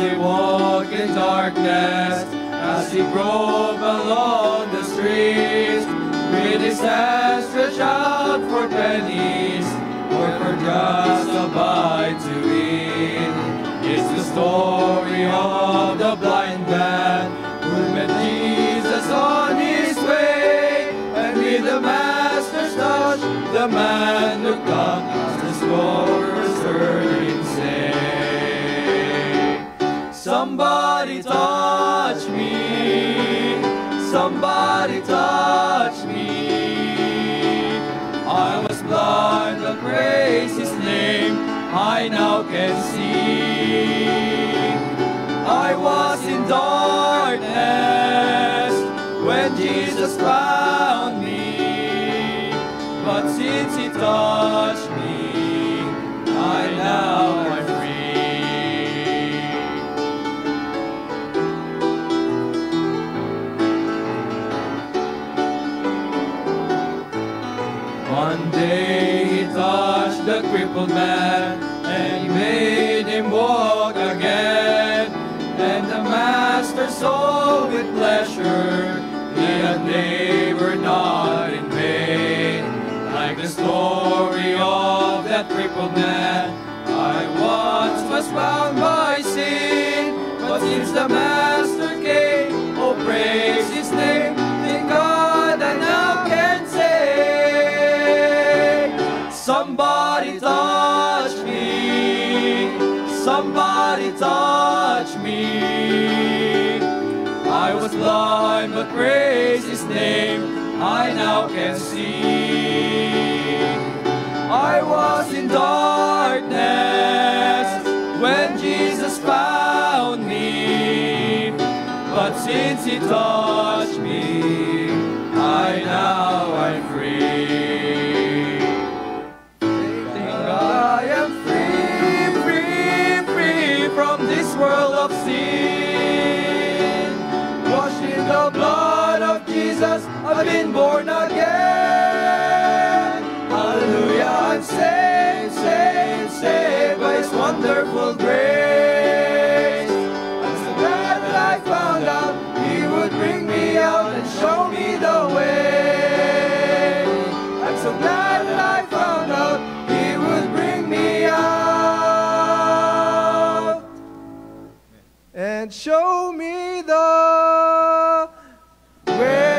he walked in darkness, as he drove along the streets, with his hands stretched out for pennies, or for just a bite to eat. It's the story of the blind man who met Jesus on his way, and with the master's touch, the man looked up as his scorers heard him say, "Somebody touch me, somebody touch me. I was blind, but praise his name, I now can see. I was in darkness when Jesus found me, but since he touched me, I now am free." One day he touched the crippled man and made him walk again. And the master saw with pleasure he had labored not in vain. Like the story of that crippled man, I once was bound by sin, but since the master came, oh praise his name, thank God I now can say, "Somebody touch me, somebody touch me. I was blind, but praise his name, I now can see. I was in darkness when Jesus found me, but since he touched me, I now am free. I am from this world of sin. Washed in the blood of Jesus, I've been born again. Hallelujah, I'm saved, saved, saved by his wonderful grace. I'm so glad that I found out he would bring me out and show me the way. I'm so glad that I found out and show me the way."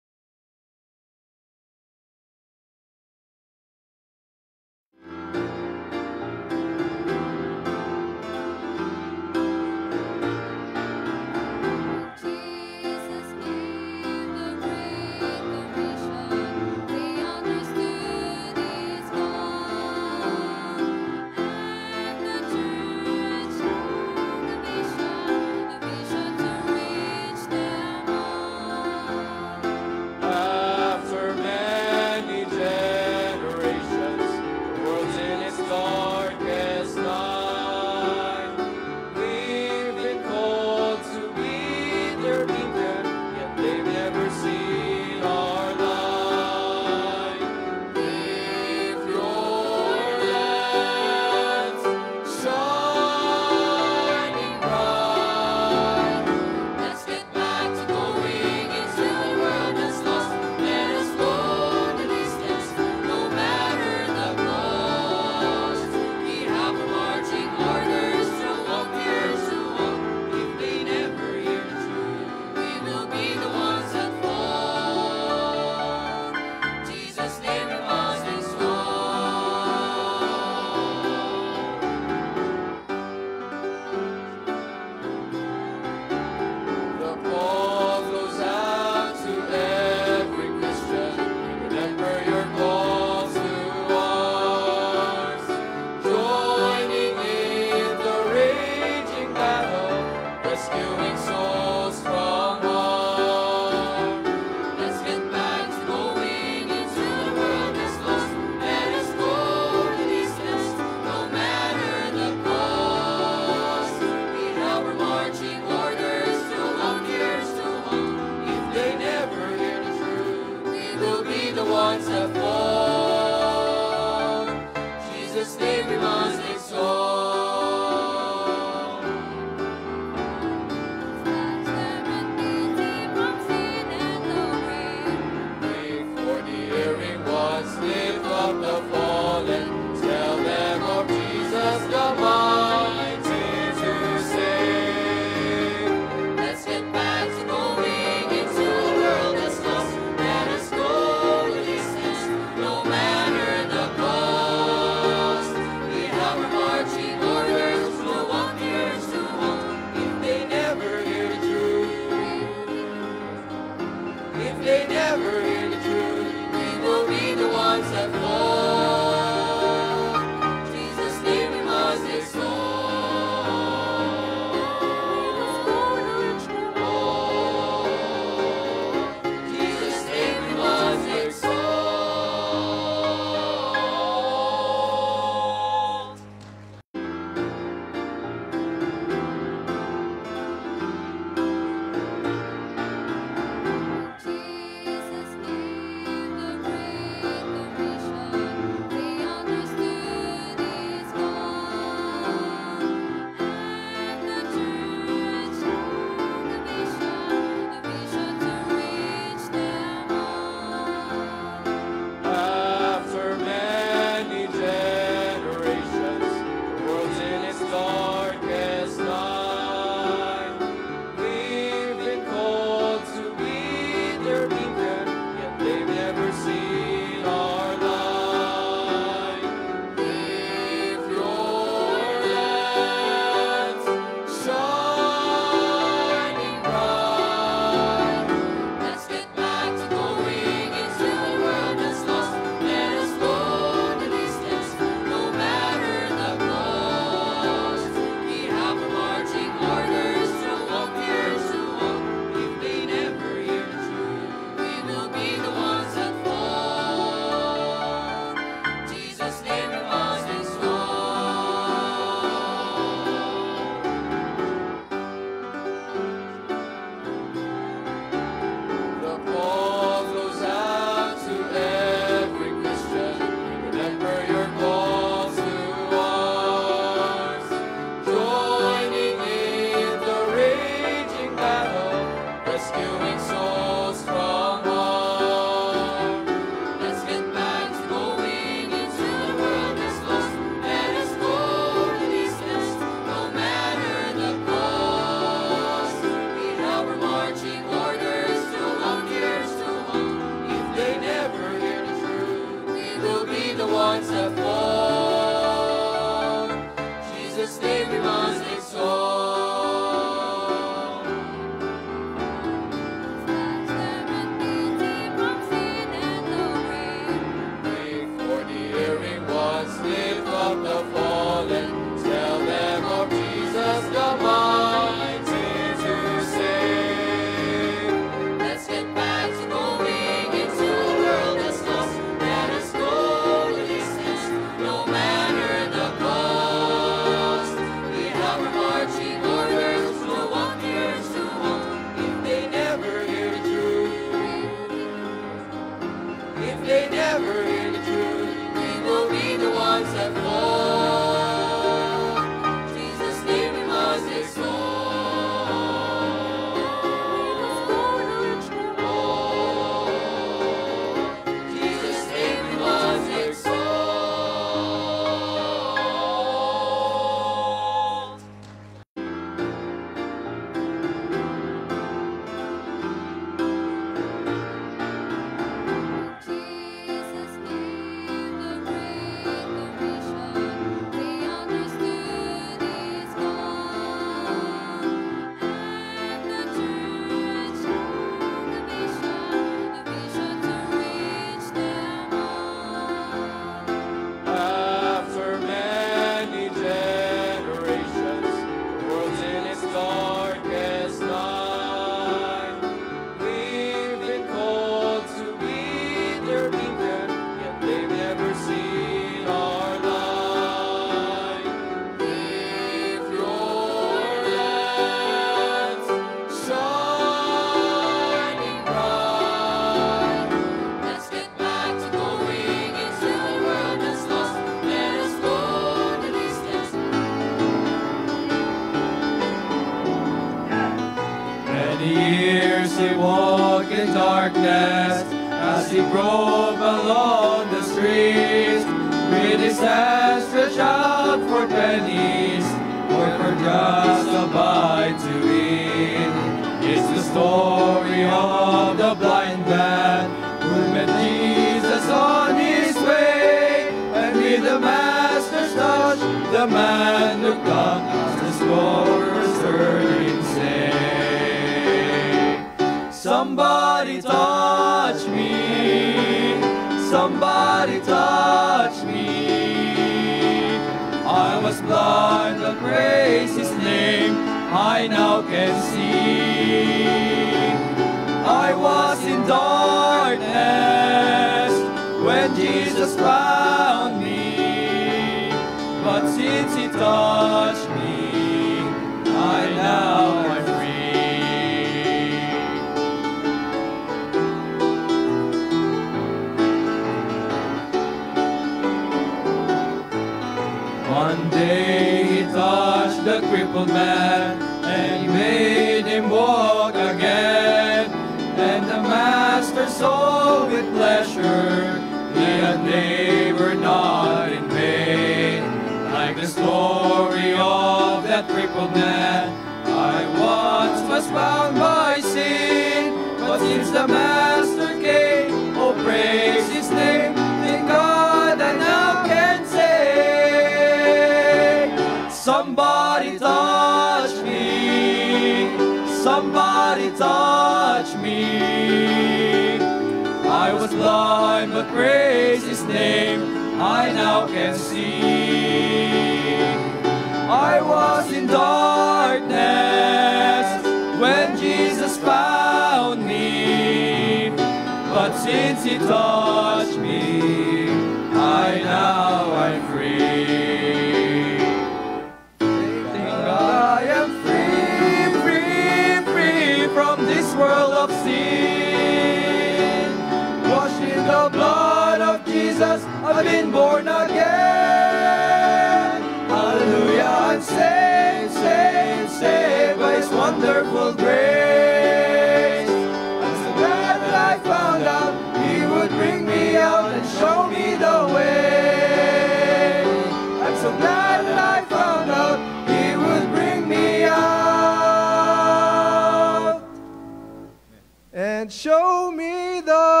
Show me the way.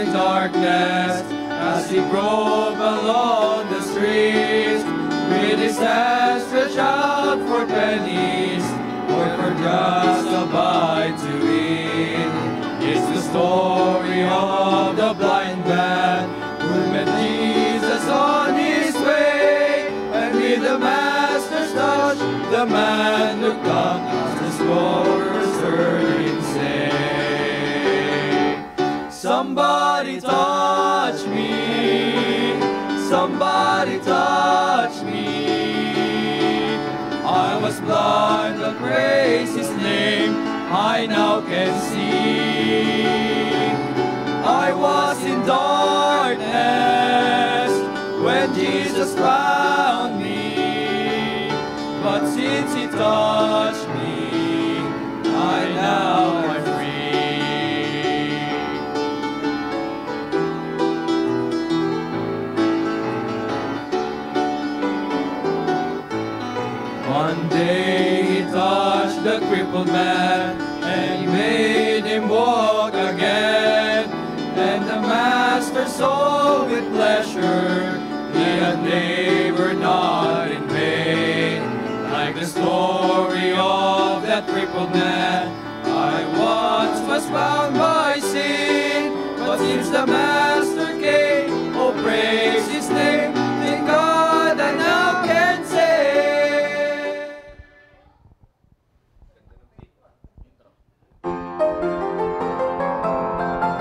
in darkness as he groped along the streets with his desperate shout for pennies or for just a bite to eat. It's the story of the blind man who met Jesus on his way, and with the master's touch the man looked up as the scorers heard him say, somebody touch me, somebody touch me, I was blind but praise his name I now can see. I was in darkness when Jesus found me, but since he touched me, I now am free. One day he touched the crippled man and he made him walk again. And the master saw with pleasure he had labored not in vain. Like the story of that crippled man, I once was bound by sin, but since the master came, oh praise his name, thank God I now can say.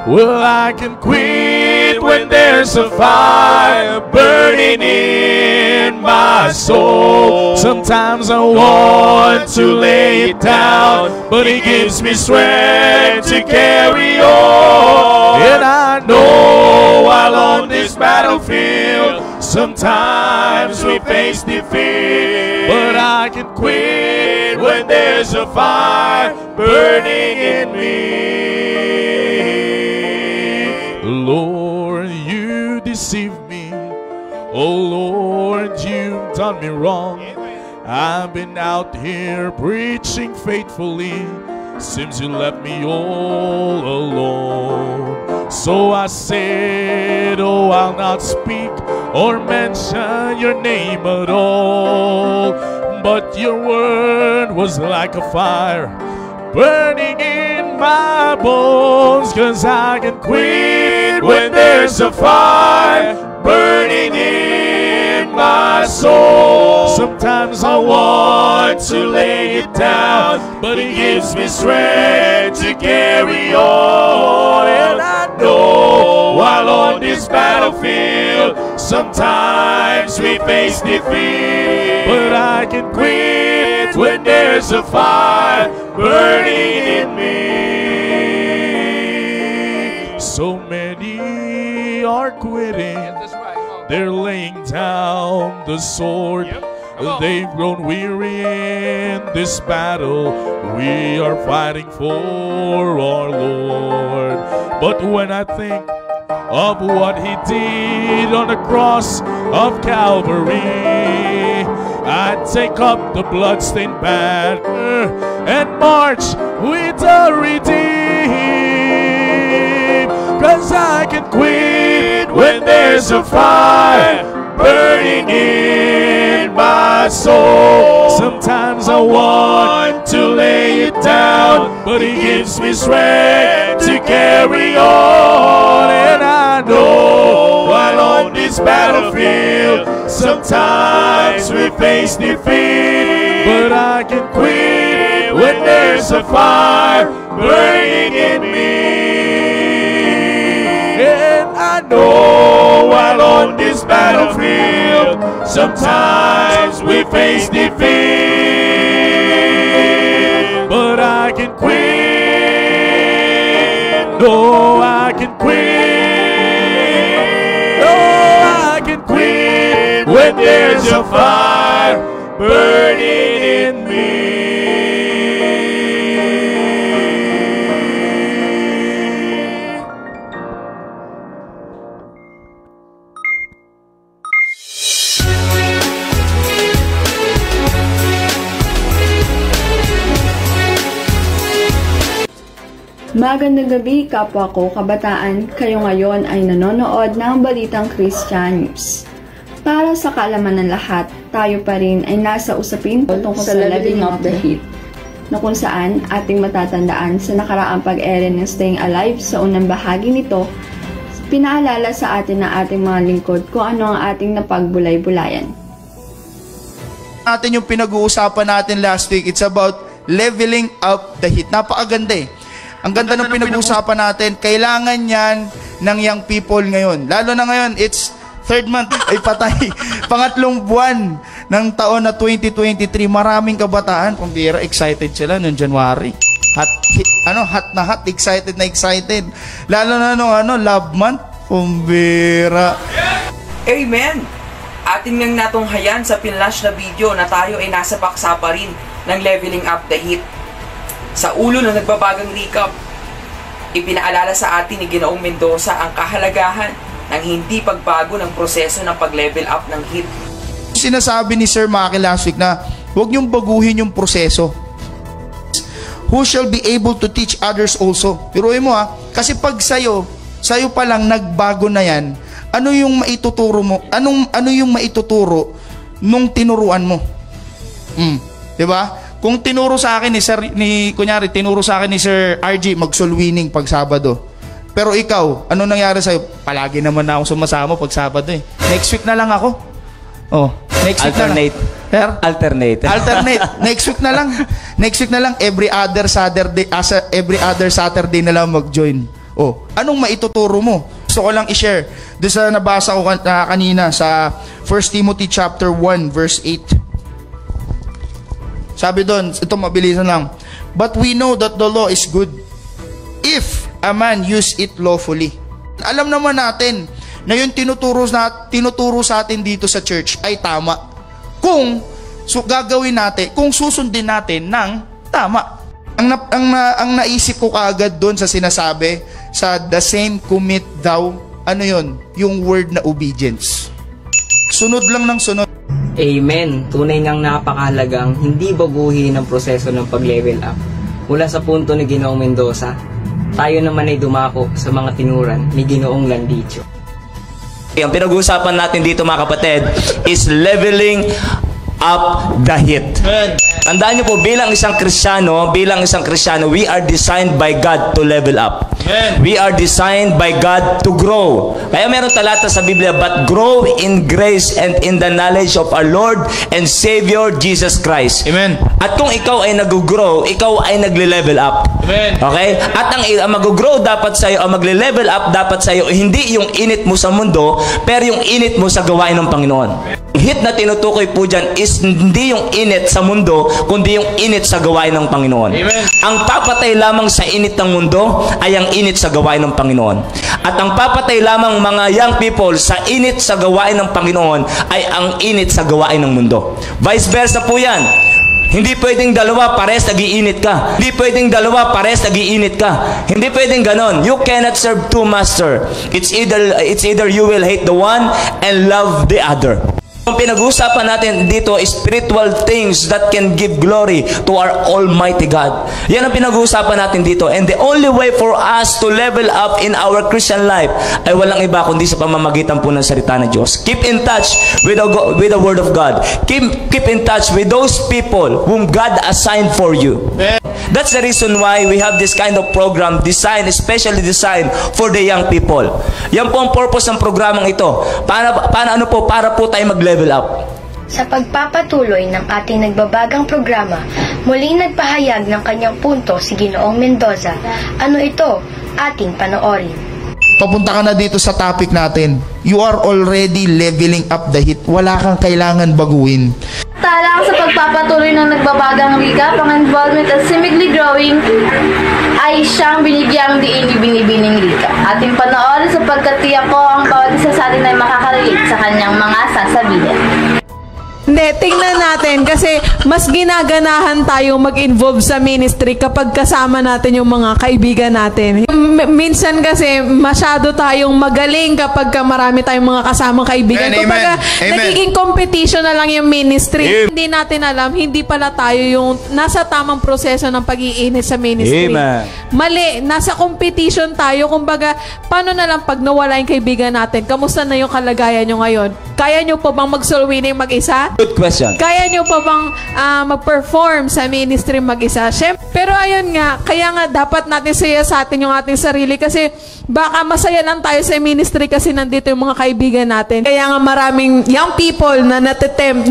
Well, I can quit when there's a fire burning in my soul. Sometimes I want to lay it down, but it gives me strength to carry on. And I know while on this battlefield, sometimes we face defeat, but I can quit when there's a fire burning in me. Lord, you deceived me. Oh Lord, you've done me wrong. I've been out here preaching faithfully, seems you left me all alone. So I said, oh, I'll not speak or mention your name at all. But your word was like a fire burning in my bones. 'Cause I can quit when there's a fire burning in my soul. Sometimes I want to lay it down, but it gives me strength to carry on. And I know while on this battlefield, sometimes we face defeat, but I can quit when there's a fire burning in me. So many are quitting, they're laying down the sword. They've grown weary in this battle we are fighting for our Lord. But when I think of what he did on the cross of Calvary, I take up the bloodstained banner and march with the redeemed. 'Cause I can quit when there's a fire burning in my soul. Sometimes I want to lay it down, but it gives me strength to carry on. And I know while on this battlefield, sometimes we face defeat, but I can quit when there's a fire burning in me. I know while on this battlefield, sometimes we face defeat, but I can quit. No, I can quit. No, I can quit when there's a fire burning in me. Magandang gabi kapwa ko kabataan, kayo ngayon ay nanonood ng Balitang Christian News. Para sa kaalaman ng lahat, tayo pa rin ay nasa usapin tungkol sa Leveling Up the Heat, na kung saan ating matatandaan sa nakaraang pag-ere ng Staying Alive sa unang bahagi nito, pinaalala sa atin ng ating mga lingkod kung ano ang ating napagbulay-bulayan. Natin yung pinag-uusapan natin last week, it's about leveling up the heat. Napakaganda eh. Ang ganda ng pinag-uusapan natin, kailangan yan ng young people ngayon. Lalo na ngayon, it's third month, ay patay. Pangatlong buwan ng taon na 2023, maraming kabataan, kung bira, excited sila noong January. Hot na hot, excited na excited. Lalo na noong love month, kung bira. Amen! Atin ngang natunghayan sa pinlash na video na tayo ay nasa paksa pa rin ng leveling up the heat. Sa ulo ng nagbabagang recap, ipinaalala sa atin ni Ginoong Mendoza ang kahalagahan ang hindi pagbago ng proseso ng pag-level up ng heat. Sinasabi ni Sir Maki last week na huwag niyong baguhin yung proseso. Who shall be able to teach others also? Piruin mo ha, kasi pag sa'yo pa lang nagbago na yan, ano yung maituturo mo? Ano yung maituturo nung tinuruan mo? Diba? Kung tinuro sa akin ni Sir RG, mag-solwining pag Sabado. Pero ikaw, ano nangyari sa'yo? Palagi naman na akong sumasama pag Sabado eh. Next week na lang ako. Oh, next week alternate. Na lang. Alternate. Next week na lang. Every other Saturday na lang mag-join. Oh, anong maituturo mo? Gusto ko lang i-share. Doon sa nabasa ko kanina sa 1 Timothy chapter 1 verse 8. Sabi doon, ito mabilisan lang. But we know that the law is good if a man use it lawfully. Alam naman natin na yung tinuturo sa atin dito sa church ay tama. Kung susundin natin ng tama. Ang naisip ko kaagad doon sa sinasabi, sa the same commit thou, ano yun? Yung word na obedience. Sunod lang ng sunod. Amen. Tunay ngang napakahalagang hindi baguhin ang proseso ng pag-level up. Mula sa punto ni Ginoong Mendoza, tayo naman ay dumako sa mga tinuran ni Ginoong Landicho. Ang pinag-uusapan natin dito mga kapatid is leveling up the heat. Tandaan niyo po, bilang isang Kristiyano, we are designed by God to level up. We are designed by God to grow. Kaya meron talata sa Biblia, but grow in grace and in the knowledge of our Lord and Savior Jesus Christ. Amen. At kung ikaw ay nag-grow, ikaw ay nagle-level up. Amen. Okay? At ang mag-grow dapat sa'yo, ang magle-level up dapat sa'yo, hindi yung init mo sa mundo, pero yung init mo sa gawain ng Panginoon. Ang hit na tinutukoy po dyan is hindi yung init sa mundo, kundi yung init sa gawain ng Panginoon. Amen. Ang papatay lamang sa init ng mundo ay ang init sa gawain ng Panginoon. At ang papatay lamang mga young people sa init sa gawain ng Panginoon ay ang init sa gawain ng mundo. Vice versa po yan. Hindi pwedeng dalawa, pares nag-iinit ka. Hindi pwedeng dalawa, pares nag-iinit ka. Hindi pwedeng ganon. You cannot serve two masters. It's either you will hate the one and love the other. Ang pinag-uusapan natin dito is spiritual things that can give glory to our Almighty God. Yan ang pinag-uusapan natin dito. And the only way for us to level up in our Christian life ay walang iba kundi sa pamamagitan po ng salita ng Diyos. Keep in touch with the Word of God. Keep in touch with those people whom God assigned for you. That's the reason why we have this kind of program especially designed for the young people. Yan po ang purpose ng programang ito. Para po tayo mag-level up. Sa pagpapatuloy ng ating nagbabagang programa, muling nagpahayag ng kanyang punto si Ginoong Mendoza. Ano ito? Ating panoorin. Papunta ka na dito sa topic natin. You are already leveling up the heat. Wala kang kailangan baguhin. Tala sa pagpapatuloy ng nagbabagang recap, ang involvement at seemingly growing ay siyang binigyang diin ni binibining recap. Ating panoorin sapagkat tiyak ko ang bawat isa sa atin ay makakarelate sa kanyang mga sasabihin. Hindi, tingnan natin kasi mas ginaganahan tayong mag-involve sa ministry kapag kasama natin yung mga kaibigan natin. Minsan kasi masyado tayong magaling kapag marami tayong mga kasamang kaibigan. Kumbaga, nagiging competition na lang yung ministry. Amen. Hindi natin alam, hindi pala tayo yung nasa tamang proseso ng pag-iinit sa ministry. Amen. Mali, nasa competition tayo. Kumbaga, paano na lang pag nawala yung kaibigan natin? Kamusta na yung kalagayan nyo ngayon? Kaya nyo pa bang magsolwin yung mag-isa? Good question. Kaya nyo pa bang mag-perform sa ministry mag-isa? Siyempre, pero ayun nga, kaya nga dapat natin saya sa atin yung ating sarili kasi baka masaya lang tayo sa ministry kasi nandito yung mga kaibigan natin. Kaya nga maraming young people na natitempt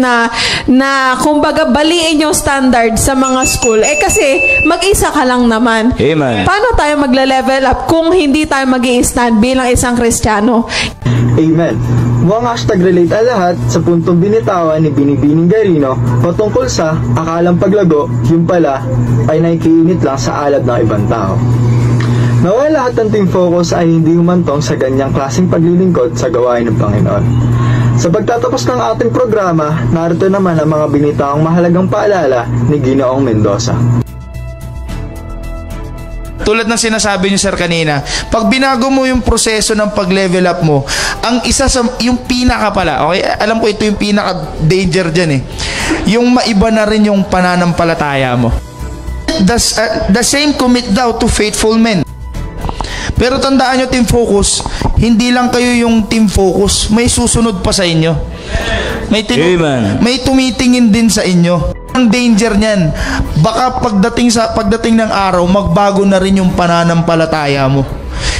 na kumbaga baliin yung standard sa mga school. Eh kasi mag-isa ka lang naman. Amen. Paano tayo magla-level up kung hindi tayo mag-i-stand bilang isang Kristiyano? Amen. Mukhang #relate ang lahat sa puntong binitawan ni Binibining Garino patungkol sa akalang paglago, yung pala ay nakikiinit lang sa alab ng ibang tao. Nawa lahat ng team focus ay hindi humantong sa ganyang klaseng paglilingkod sa gawain ng Panginoon. Sa pagtatapos ng ating programa, narito naman ang mga binitaong mahalagang paalala ni Ginoong Mendoza. Tulad ng sinasabi niyo sir kanina, pag binago mo yung proseso ng pag-level up mo, ang isa sa, yung pinaka pala, okay, alam ko ito yung pinaka danger dyan eh, yung maiba na rin yung pananampalataya mo. The same commit thou to faithful men. Pero tandaan nyo team focus, hindi lang kayo yung team focus, may susunod pa sa inyo. May tumitingin din sa inyo. Ang danger niyan, baka pagdating ng araw, magbago na rin yung pananampalataya mo.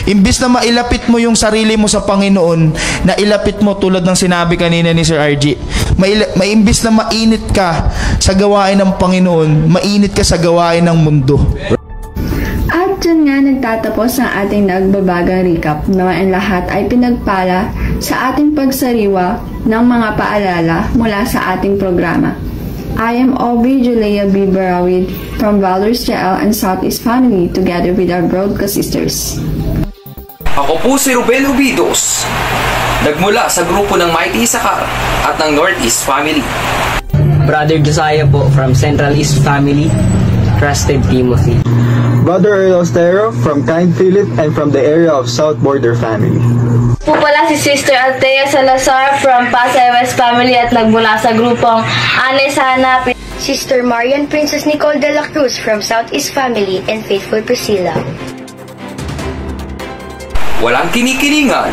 Imbis na mailapit mo yung sarili mo sa Panginoon, na ilapit mo tulad ng sinabi kanina ni Sir RG, imbis na mainit ka sa gawain ng Panginoon, mainit ka sa gawain ng mundo. At dyan nga nagtatapos ang ating nagbabagang recap na ang lahat ay pinagpala sa ating pagsariwa ng mga paalala mula sa ating programa. I am Aubrey Julia B. Barawid from Valors JL and Southeast Family together with our broadcast sisters. Ako po si Ruben Ubidos, nagmula sa grupo ng Mighty Sakar at ng Northeast Family. Brother Josiah po from Central East Family, Trusted Timothy. Brother Earl Ostero from Kind Philip and from the area of South Border Family. Po pala si Sister Althea Salazar from Pasay West Family at nagmula sa grupong Anes Hanap. Sister Marian Princess Nicole de la Cruz from Southeast Family and Faithful Priscilla. Walang kinikilingan,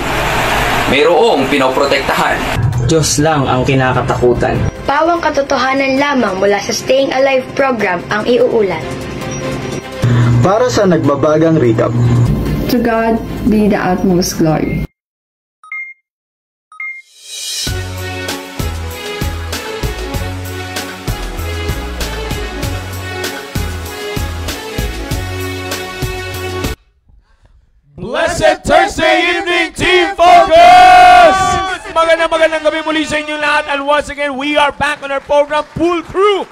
mayroong pinoprotektahan. Diyos lang ang kinakatakutan. Pawang katotohanan lamang mula sa Staying Alive program ang iuulat. Para sa nagbabagang recap. To God be the utmost glory. Blessed Thursday evening, Team Focus! Magandang gabi muli sa inyo lahat. And once again, we are back on our program, Full Crew.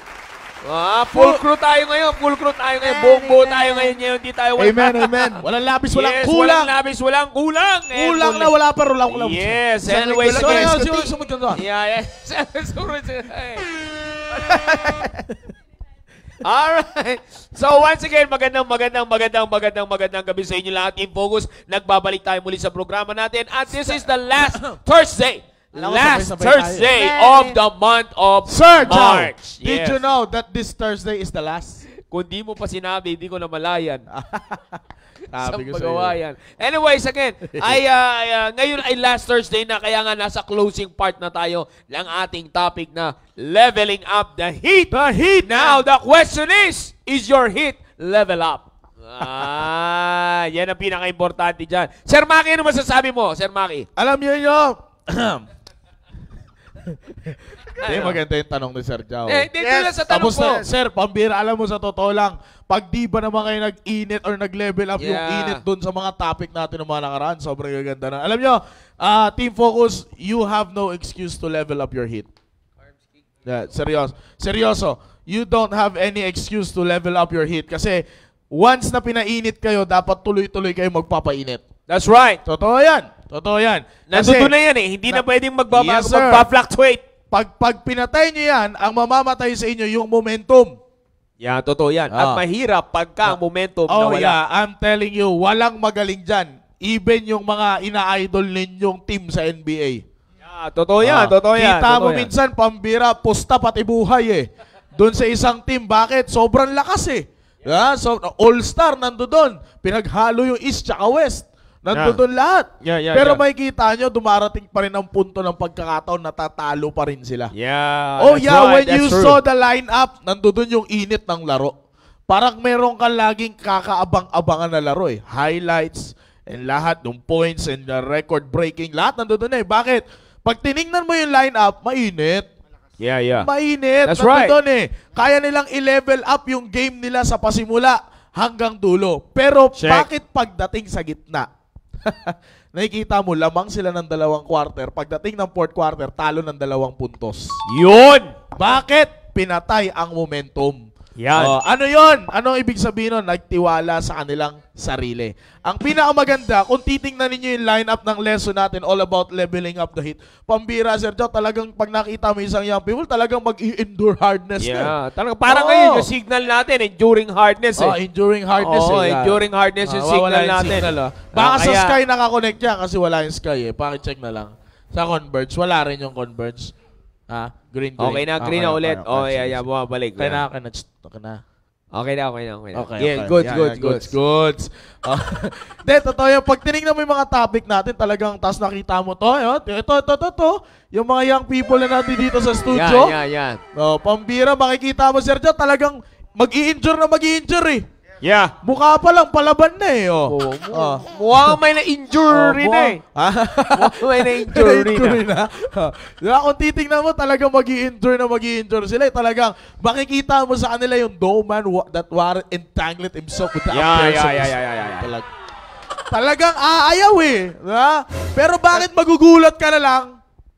Full crew tayo ngayon. Full crew tayo ngayon. Buong-buo tayo ngayon. Hindi tayo amen. Walang labis, walang kulang. Walang labis, walang kulang. Kulang na wala pa. Yes. Anyway, so sumunod ka doon. Alright. So once again, magandang gabi sa inyo lahat. Team Focus, nagbabalik tayo muli sa programa natin. At this is the last Thursday. Last Thursday of the month of March. Did you know that this Thursday is the last? Kung di mo pa sinabi, hindi ko namalayan. Sabi ko sa'yo. Anyways, again, ngayon ay last Thursday na kaya nga nasa closing part na tayo ng ating topic na leveling up the heat. The heat! Now, the question is your heat level up? Yan ang pinaka-importante dyan. Sir Maki, ano masasabi mo? Sir Maki? Alam nyo nyo, hindi, maganda yung tanong ni Sir Jao. Tapos na, sir, pambira, alam mo sa totoo lang, pag di ba naman kayo nag-init or nag-level up yung init dun sa mga topic natin ng mga nakaraan, sobrang gaganda na. Alam nyo, Team Focus, you have no excuse to level up your heat. Seryoso, you don't have any excuse to level up your heat kasi once na pinainit kayo, dapat tuloy-tuloy kayo magpapainit. That's right. Totoo yan. Nandun na yan eh. Hindi na pwedeng magbabago, magpa-fluctuate. Pag pinatay nyo yan, ang mamamatay sa inyo yung momentum. Yan, totoo yan. At mahirap pagka momentum na wala. Yeah, I'm telling you, walang magaling dyan. Even yung mga ina-idol ninyong team sa NBA. Yeah, totoo yan, totoo yan. Kita mo minsan, pambira, pusta pati buhay eh. Doon sa isang team, bakit? Sobrang lakas eh. Yeah, so all-star nando doon. Pinaghalo yung East tsaka West. Nando doon lahat. Pero makikita nyo, dumarating pa rin ang punto ng pagkakataon, natatalo pa rin sila. Yeah. Oh yeah, right. When that's you true. Saw the lineup, nando doon yung init ng laro. Parang meron kang laging kakaabang-abangan na laro eh. Highlights and lahat, yung points and the record-breaking, lahat nando doon eh. Bakit? Pag tinignan mo yung lineup, mainit. Yeah, yeah. Mainit. That's right. Nando doon eh. Kaya nilang i-level up yung game nila sa pasimula hanggang dulo. Pero bakit pagdating sa gitna? Nakikita mo, lamang sila ng dalawang quarter. Pagdating ng fourth quarter, talo ng 2 puntos. Yun! Bakit? Pinatay ang momentum. Yan. Ano yun? Anong ibig sabihin nun? Nagtiwala sa kanilang sarili. Ang pinakamaganda, kung titingnan ninyo yung lineup ng lesson natin, all about leveling up the heat, pambira, Sir Joe, talagang pag nakita mo isang young people, talagang mag-endure hardness na. Talagang parang ngayon, yung signal natin, enduring hardness eh. Enduring hardness eh. Enduring hardness yung signal natin. Baka sa Sky nakakonect yan kasi wala yung Sky eh. Pakicheck na lang. Sa Converge, wala rin yung Converge. Green, green. Okay na, green na ulit. Oh, yeah, bumabalik. Kaya na, Okay na. Yeah, good. De, totoo yung pag tinignan mo yung mga topic natin, talagang tas nakita mo to. Ito. Yung mga young people na natin dito sa studio. Yan. Oh, pambira, makikita mo, Sir Joe, talagang mag-i-injure na mag-i-injure eh. Yeah. Mukha pa lang, palaban na eh. Mukha may na-injury na eh. May na-injury na. Kung titignan mo, talagang mag-i-injure sila eh. Talagang makikita mo sa kanila yung no man that war entangled himself with the persons. Yeah. Talagang aayaw eh. Pero bakit magugulat ka na lang?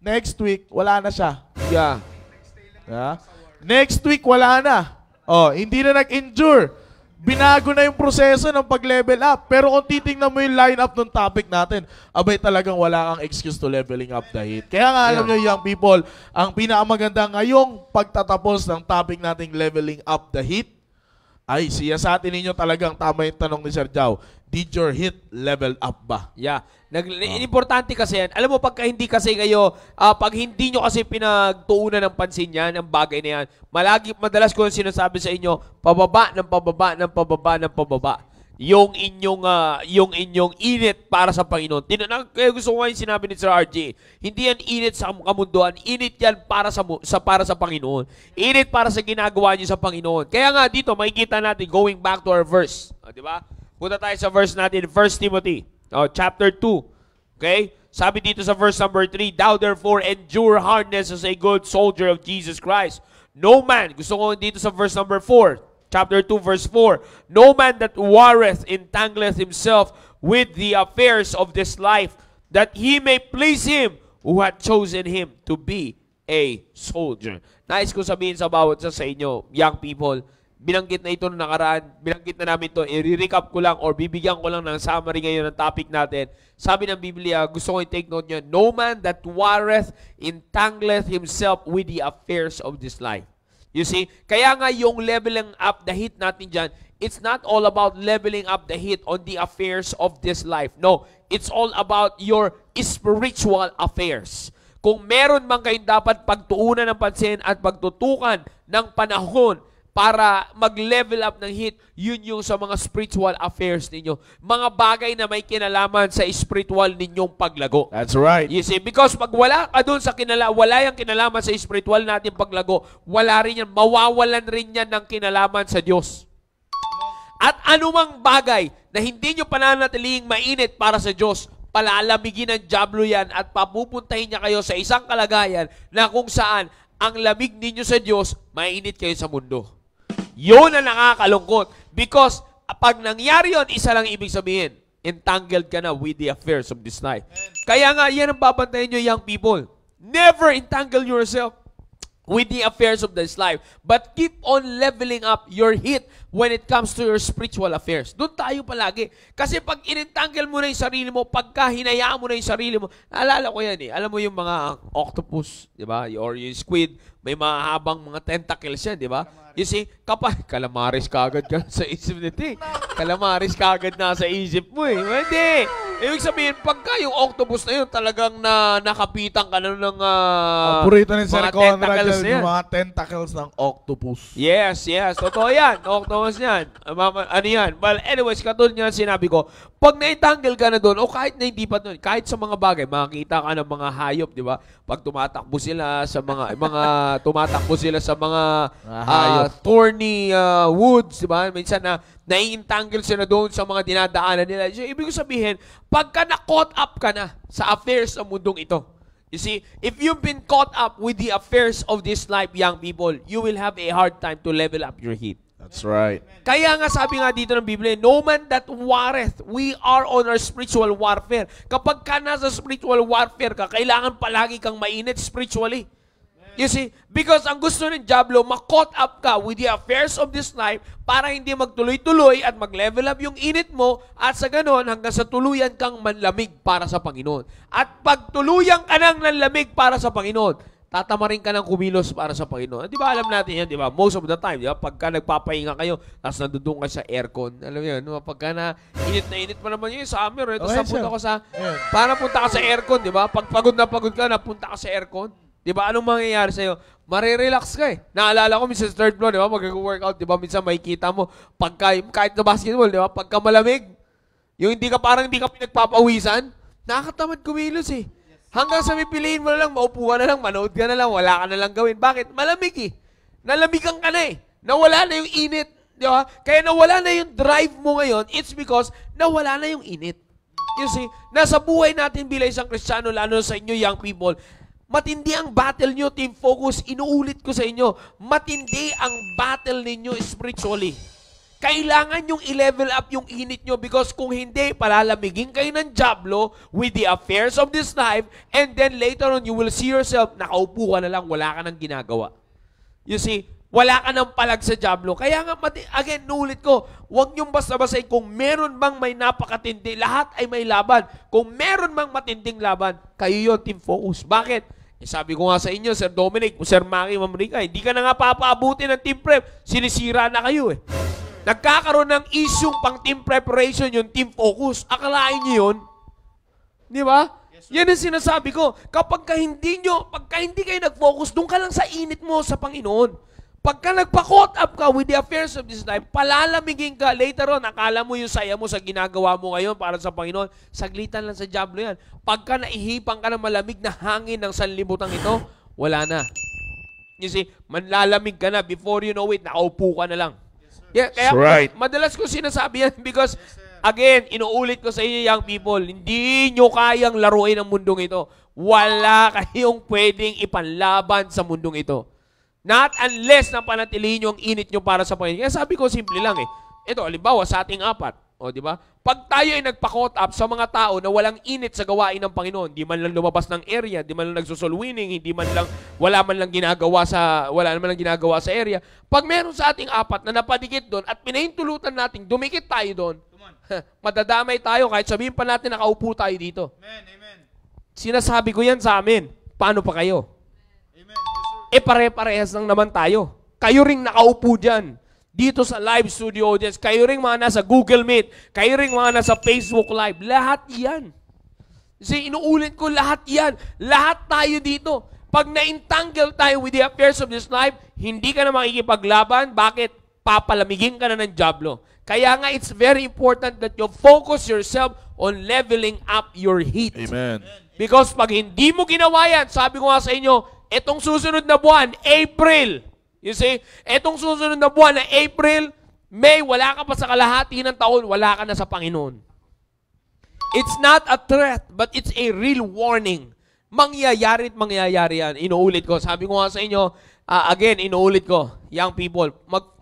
Next week, wala na siya. Yeah. Next week, wala na. Oh, hindi na nag-injure. Binago na yung proseso ng pag-level up. Pero kung titingnan mo yung line-up ng topic natin, abay talagang wala kang excuse to leveling up the heat. Kaya nga alam nyo, young people, ang pinakamaganda ngayong pagtatapos ng topic nating leveling up the heat, ay siya sa atin ninyo talagang tama yung tanong ni Sir Joe. Did your heat level up ba? Yeah. Importante kasi yan. Alam mo, pagka hindi kasi kayo, pag hindi nyo kasi pinagtuunan ng pansin yan, ang bagay na yan, madalas ko yung sinasabi sa inyo, pababa ng pababa. Yung inyong init para sa Panginoon. Kaya gusto ko nga yung sinabi ni Sir RJ, hindi yan init sa kamunduan, init yan para sa Panginoon. Init para sa ginagawa niyo sa Panginoon. Kaya nga dito, makikita natin, going back to our verse. Di ba? Punta tayo sa verse natin, 1 Timothy, chapter 2. Okay? Sabi dito sa verse number 3, thou therefore endure hardness as a good soldier of Jesus Christ. No man, gusto ko dito sa verse number 4, chapter 2, verse 4, no man that warreth entangleth himself with the affairs of this life, that he may please him who hath chosen him to be a soldier. Nais ko sabihin sa bawat sa inyo, young people, binanggit na ito noong nakaraan, binanggit na namin ito, i-recap ko lang or bibigyan ko lang ng summary ngayon ng topic natin. Sabi ng Biblia, gusto ko i-take note nyo, no man that warreth entangleth himself with the affairs of this life. You see? Kaya nga yung leveling up the heat natin dyan, it's not all about leveling up the heat on the affairs of this life. No, it's all about your spiritual affairs. Kung meron man kayong dapat pagtuunan ng pansin at pagtutukan ng panahon, para mag-level up ng heat, yun yung sa mga spiritual affairs ninyo. Mga bagay na may kinalaman sa spiritual ninyong paglago. That's right. You see, because pag wala ka dun sa wala yung kinalaman sa spiritual natin paglago, wala rin yan, mawawalan rin yan ng kinalaman sa Diyos. At anumang bagay na hindi nyo pananatiling mainit para sa Diyos, palalamigin ng dyablo yan at papupuntahin niya kayo sa isang kalagayan na kung saan ang lamig ninyo sa Diyos, mainit kayo sa mundo. Yun ang nakakalungkot. Because, pag nangyari yun, isa lang ibig sabihin, entangled ka na with the affairs of this life. Kaya nga, yan ang babantayan nyo, young people. Never entangle yourself with the affairs of this life. But keep on leveling up your heat when it comes to your spiritual affairs. Doon tayo palagi. Kasi pag inintangle mo na yung sarili mo, pagka hinayaan mo na yung sarili mo, naalala ko yan eh. Alam mo yung mga octopus, di ba? Or yung squid, may mahabang mga tentacles yan, di ba? You see, kapag kalamaris kagad ka sa isip nito eh. Kalamaris kagad na sa isip mo eh. Hindi! Ibig sabihin, pagka yung octopus na yun, talagang nakapitan ka na ng purito ni Sir Conrad, yung mga tentacles ng octopus. Yes, yes. Totoo yan. Octopus yan. Ano yan? Well, anyways, katulad niyan sinabi ko, pag naitangle ka na doon, o kahit na hindi pa doon, kahit sa mga bagay, makikita ka ng mga hayop, di ba? Pag tumatakbo sila sa mga, thorny woods, di ba? Minsan na, naiintangle sila doon sa mga dinadaanan nila. So, ibig sabihin, pagka na-caught up ka na sa affairs ng mundong ito, you see, if you've been caught up with the affairs of this life, young people, you will have a hard time to level up your heat. That's right. Kaya nga sabi nga dito ng Biblia, no man that warreth, we are on our spiritual warfare. Kapag ka nasa spiritual warfare ka, kailangan palagi kang mainit spiritually. You see, because ang gusto ng Diablo, ma-caught up ka with the affairs of this life para hindi magtuloy-tuloy at mag-level up yung init mo at sa ganon hanggang sa tuluyan kang manlamig para sa Panginoon. At pag tuluyan ka ng nanlamig para sa Panginoon, tatamarin ka ng kumilos para sa Panginoon. Di ba alam natin yan, di ba? Most of the time, di ba? Pagka nagpapahinga kayo, tapos nandudun ka sa aircon. Alam mo yun, pagka na init pa naman yun, summer, tapos napunta ko sa, para punta ka sa aircon, di ba? Pag pagod na pagod ka, napunta ka sa aircon. Di ba? Anong mangyayari sa'yo? Marirelax ka eh. Naalala ko minsan sa third floor, di ba? Mag-workout, di ba? Minsan makikita mo, pagka, kahit na basketball, di ba? Pagka malamig, yung hindi ka parang hindi ka pinagpapawisan, nakakatamad kumilos eh. Hanggang sa pipiliin mo na lang, maupo ka na lang, manood ka na lang, wala ka na lang gawin. Bakit? Malamig eh. Nalamigan ka na eh. Nawala na yung init. Di ba? Kaya nawala na yung drive mo ngayon, it's because nawala na yung init. You see, nasa buhay natin bilang isang Kristiyano, lalo sa inyo young people, matindi ang battle nyo, team focus. Inuulit ko sa inyo, matindi ang battle ninyo spiritually. Kailangan yung i-level up yung init nyo because kung hindi, palalamigin kayo ng Diablo with the affairs of this life and then later on, you will see yourself, nakaupo ka na lang, wala ka nang ginagawa. You see, wala ka nang palag sa Diablo. Kaya nga, again, nulit ko, huwag nyong basta-basahin kung meron bang may napakatindi, lahat ay may laban. Kung meron bang matinding laban, kayo yun, team focus. Bakit? Sabi ko nga sa inyo, Sir Dominic, Sir Maki, Ma'am Rica, hindi ka na nga papaabuti ng team prep. Sinisira na kayo eh. Nagkakaroon ng issue pang team preparation yung team focus. Akalain nyo yun. Di ba? Yes, yan ang sinasabi ko. Pagka hindi kayo nag-focus, doon ka lang sa init mo sa Panginoon. Pagka nagpa-caught up ka with the affairs of this life, palalamigin ka later on. Akala mo yung saya mo sa ginagawa mo ngayon para sa Panginoon, saglitan lang sa Diablo yan. Pagka naihipang ka ng malamig na hangin ng sanlibutan ito, wala na. You see, manlalamig ka na. Before you know it, nakaupo ka na lang. Yes, sir. Yeah, kaya madalas ko sinasabi yan because, again, inuulit ko sa inyo, young people, hindi nyo kayang laruin ang mundong ito. Wala kayong pwedeng ipanlaban sa mundong ito. Not unless na panatilihin nyo ang init nyo para sa Panginoon. Kaya sabi ko, simple lang eh. Ito, halimbawa, sa ating apat. O, di ba? Pag tayo ay nagpa-caught up sa mga tao na walang init sa gawain ng Panginoon, di man lang lumabas ng area, di man lang nagsusolwining, hindi man lang, wala man lang ginagawa sa area. Pag meron sa ating apat na napadikit doon at pinahintulutan natin, dumikit tayo doon, madadamay tayo kahit sabihin pa natin nakaupo tayo dito. Amen, amen. Sinasabi ko yan sa amin. Paano pa kayo? E pare-parehas lang naman tayo. Kayo ring nakaupo dyan. Dito sa live studio audience. Kayo ring mga nasa Google Meet. Kayo ring mga nasa Facebook Live. Lahat yan. Kasi inuulit ko, lahat yan. Lahat tayo dito. Pag na-entangle tayo with the affairs of this life, hindi ka na makikipaglaban. Bakit? Papalamigin ka na ng Diablo. Kaya nga, it's very important that you focus yourself on leveling up your heat. Amen. Because pag hindi mo ginawa yan, sabi ko nga sa inyo, etong susunod na buwan, April. You see? Etong susunod na buwan na April, May, wala ka pa sa kalahati ng taon, wala ka na sa Panginoon. It's not a threat, but it's a real warning. Mangyayari at mangyayari yan. Inuulit ko. Sabi ko nga sa inyo, again, inuulit ko, young people,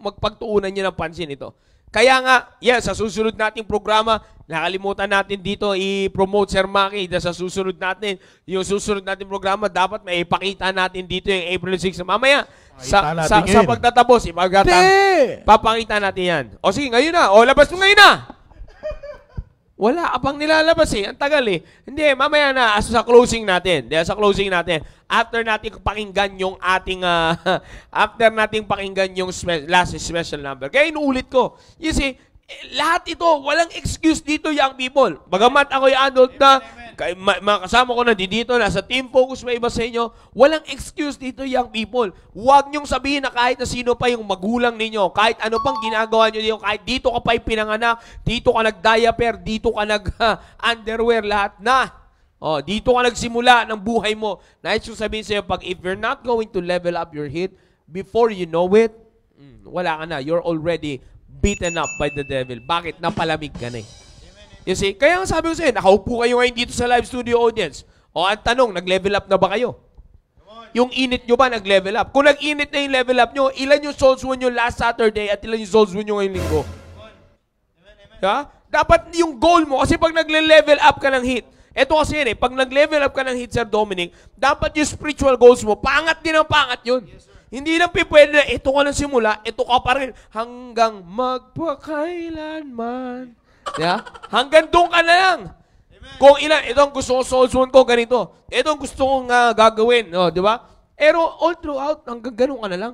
magpagtuunan nyo ng pansin ito. Kaya nga, yes, sa susunod nating programa, nakalimutan natin dito i-promote Sir Maki. Sa susunod natin, yung susunod nating programa, dapat may ipakita natin dito yung April 6. Mamaya, sa pagtatapos, papakita natin yan. O sige, ngayon na. O, labas mo ngayon na. Wala, abang nilalabas eh. Ang tagal eh. Hindi, mamaya na sa closing natin. Sa closing natin. After natin pakinggan yung ating, after natin pakinggan yung last special number. Kaya inuulit ko. You see, lahat ito, walang excuse dito young people. Bagamat ako'y adult na, mga kasama ko na dito, nasa team focus may iba sa inyo, walang excuse dito young people. Huwag niyong sabihin na kahit na sino pa yung magulang ninyo, kahit ano pang ginagawa nyo dito, kahit dito ka pa ipinanganak, dito ka nag-diaper, dito ka nag-underwear, lahat na. Oh, dito ka nagsimula ng buhay mo. Nais yung sabihin sa'yo, pag if you're not going to level up your heat, before you know it, wala ka na. You're already beaten up by the devil. Bakit? Napalamig ka na eh. You see? Kaya ang sabi ko sa'yo, nakaupo kayo ngayon dito sa live studio audience. O, ang tanong, nag-level up na ba kayo? Yung init nyo ba, nag-level up? Kung nag-init na yung level up nyo, ilan yung souls won nyo last Saturday at ilan yung souls won nyo ngayong linggo? Yeah? Dapat yung goal mo, kasi pag nag-level up ka ng heat, eto kasi yun eh, pag nag-level up ka ng heat, Sir Dominic, dapat yung spiritual goals mo, pangat din ang pangat yun. Yes, hindi lang pwede na, ito ka lang simula, ito ka pa rin, hanggang magpakailanman. Yeah? Hanggang doon ka na lang. Amen. Kung ilan, itong gusto ko, soul zone ko, ganito. Itong gusto kong gagawin, no, di ba? Pero all throughout, hanggang ganun ka na lang.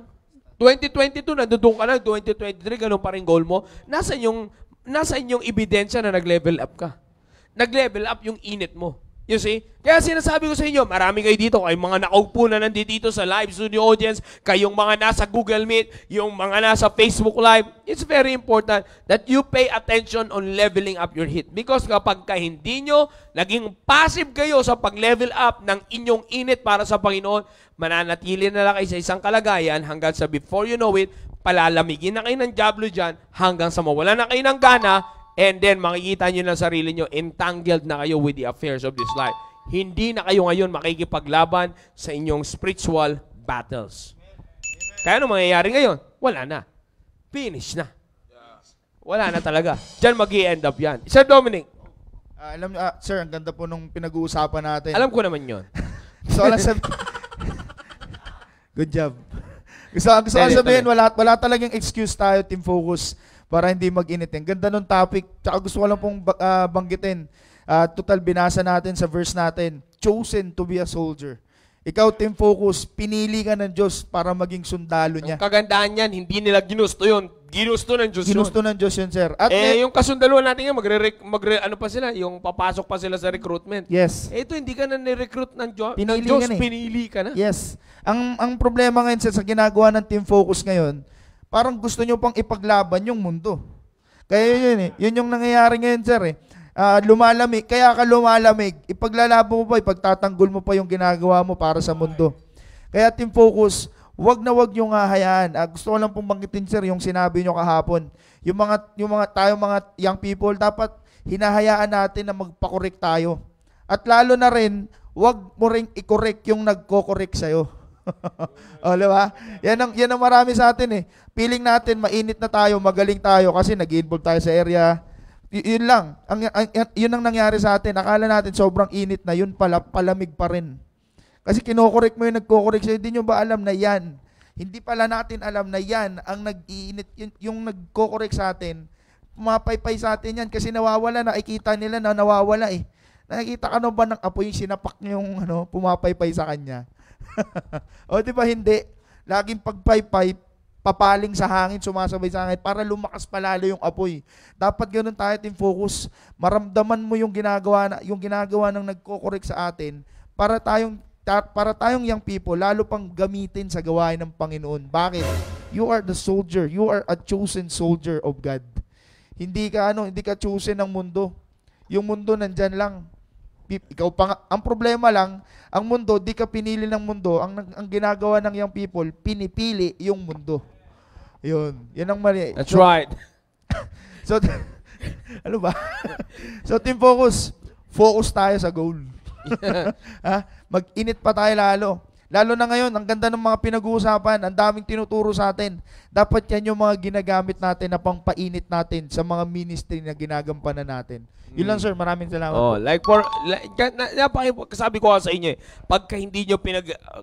2022, nandoon ka na, 2023, ganun pa rin goal mo. Nasa inyong ebidensya na nag-level up ka. Nag-level up yung init mo. You see? Kaya sinasabi ko sa inyo, marami kayo dito, kayong mga nakaupo na nandito sa live studio audience, kayong mga nasa Google Meet, yung mga nasa Facebook Live, it's very important that you pay attention on leveling up your heat. Because kapag ka hindi nyo, naging passive kayo sa pag-level up ng inyong init para sa Panginoon, mananatili na lang kayo sa isang kalagayan hanggang sa before you know it, palalamigin na kayo ng diablo dyan hanggang sa mawala na kayo ng gana. And then, makikita nyo ng sarili nyo, entangled na kayo with the affairs of this life. Hindi na kayo ngayon makikipaglaban sa inyong spiritual battles. Amen. Kaya ano mangyayari ngayon? Wala na. Finish na. Wala na talaga. Diyan mag-i-end up yan. Sir Dominic. Sir, ang ganda po nung pinag-uusapan natin. Alam ko naman yun. So, good job. Gusto ko sabihin, wala talagang excuse tayo, team focus. Para hindi mag-init. Ang ganda ng topic. Tsaka gusto ko lang pong banggitin. Total, binasa natin sa verse natin. Chosen to be a soldier. Ikaw, Team Focus, pinili ka ng Diyos para maging sundalo niya. Ang kagandahan yan, hindi nila ginusto yun. Ginusto ng Diyos yun. Ginusto ng Diyos yun, sir. At yung kasundaluan natin yan, ano pa sila, yung papasok pa sila sa recruitment. Yes. Ito, hindi ka na nirecruit ng Diyos. Diyos, pinili ka na. Yes. Ang problema ngayon, sir, sa ginagawa ng Team Focus ngayon, parang gusto nyo pang ipaglaban yung mundo. Kaya yun eh. Yun yung nangyayari ngayon, sir eh. Lumalamig. Kaya ka lumalamig. Ipaglalaban mo pa, ipagtatanggol mo pa yung ginagawa mo para sa mundo. Kaya Team Focus, wag na wag yung hahayaan. Gusto ko lang pong banggitin, sir, yung sinabi nyo kahapon. Yung mga tayo mga young people, dapat hinahayaan natin na magpakorek tayo. At lalo na rin, wag mo rin i-correct yung nagko-correct sa'yo. O, diba? Yan ang marami sa atin eh. Feeling natin, mainit na tayo, magaling tayo kasi nag-involve tayo sa area. Yun lang. Yun ang nangyari sa atin. Akala natin sobrang init na yun pala, palamig pa rin. Kasi kinokorek mo yung nagkokorek sa'yo. Hindi nyo ba alam na yan? Hindi pala natin alam na yan ang nag-iinit. Yung nagkokorek sa atin, mapaypay sa atin yan kasi nawawala. Nakikita nila na nawawala eh. Nakikita ka na ba ng apoy yung sinapak yung ano, pumapaypay sa kanya? O di ba hindi? Laging pagpaypay, papaling sa hangin, sumasabay sa hangin para lumakas palalo yung apoy. Dapat ganun tayo, Team Focus. Maramdaman mo yung ginagawa ng nagko-correct sa atin para tayong young people lalo pang gamitin sa gawain ng Panginoon. Bakit? You are the soldier. You are a chosen soldier of God. Hindi ka chosen ng mundo. Yung mundo nandyan lang. Ikaw pa nga. Ang problema lang, ang mundo, di ka pinili ng mundo. Ang ginagawa ng young people, pinipili yung mundo. Yun. Yan ang mali. That's right. So, ano ba? So, Team Focus, focus tayo sa goal. Mag-init pa tayo lalo. Lalo na ngayon, ang ganda ng mga pinag-uusapan, ang daming tinuturo sa atin. Dapat yan yung mga ginagamit natin na pangpainit natin sa mga ministry na ginagampanan natin. Yun lang, sir, maraming salamat. Oh, sabi ko sa inyo, pagka hindi nyo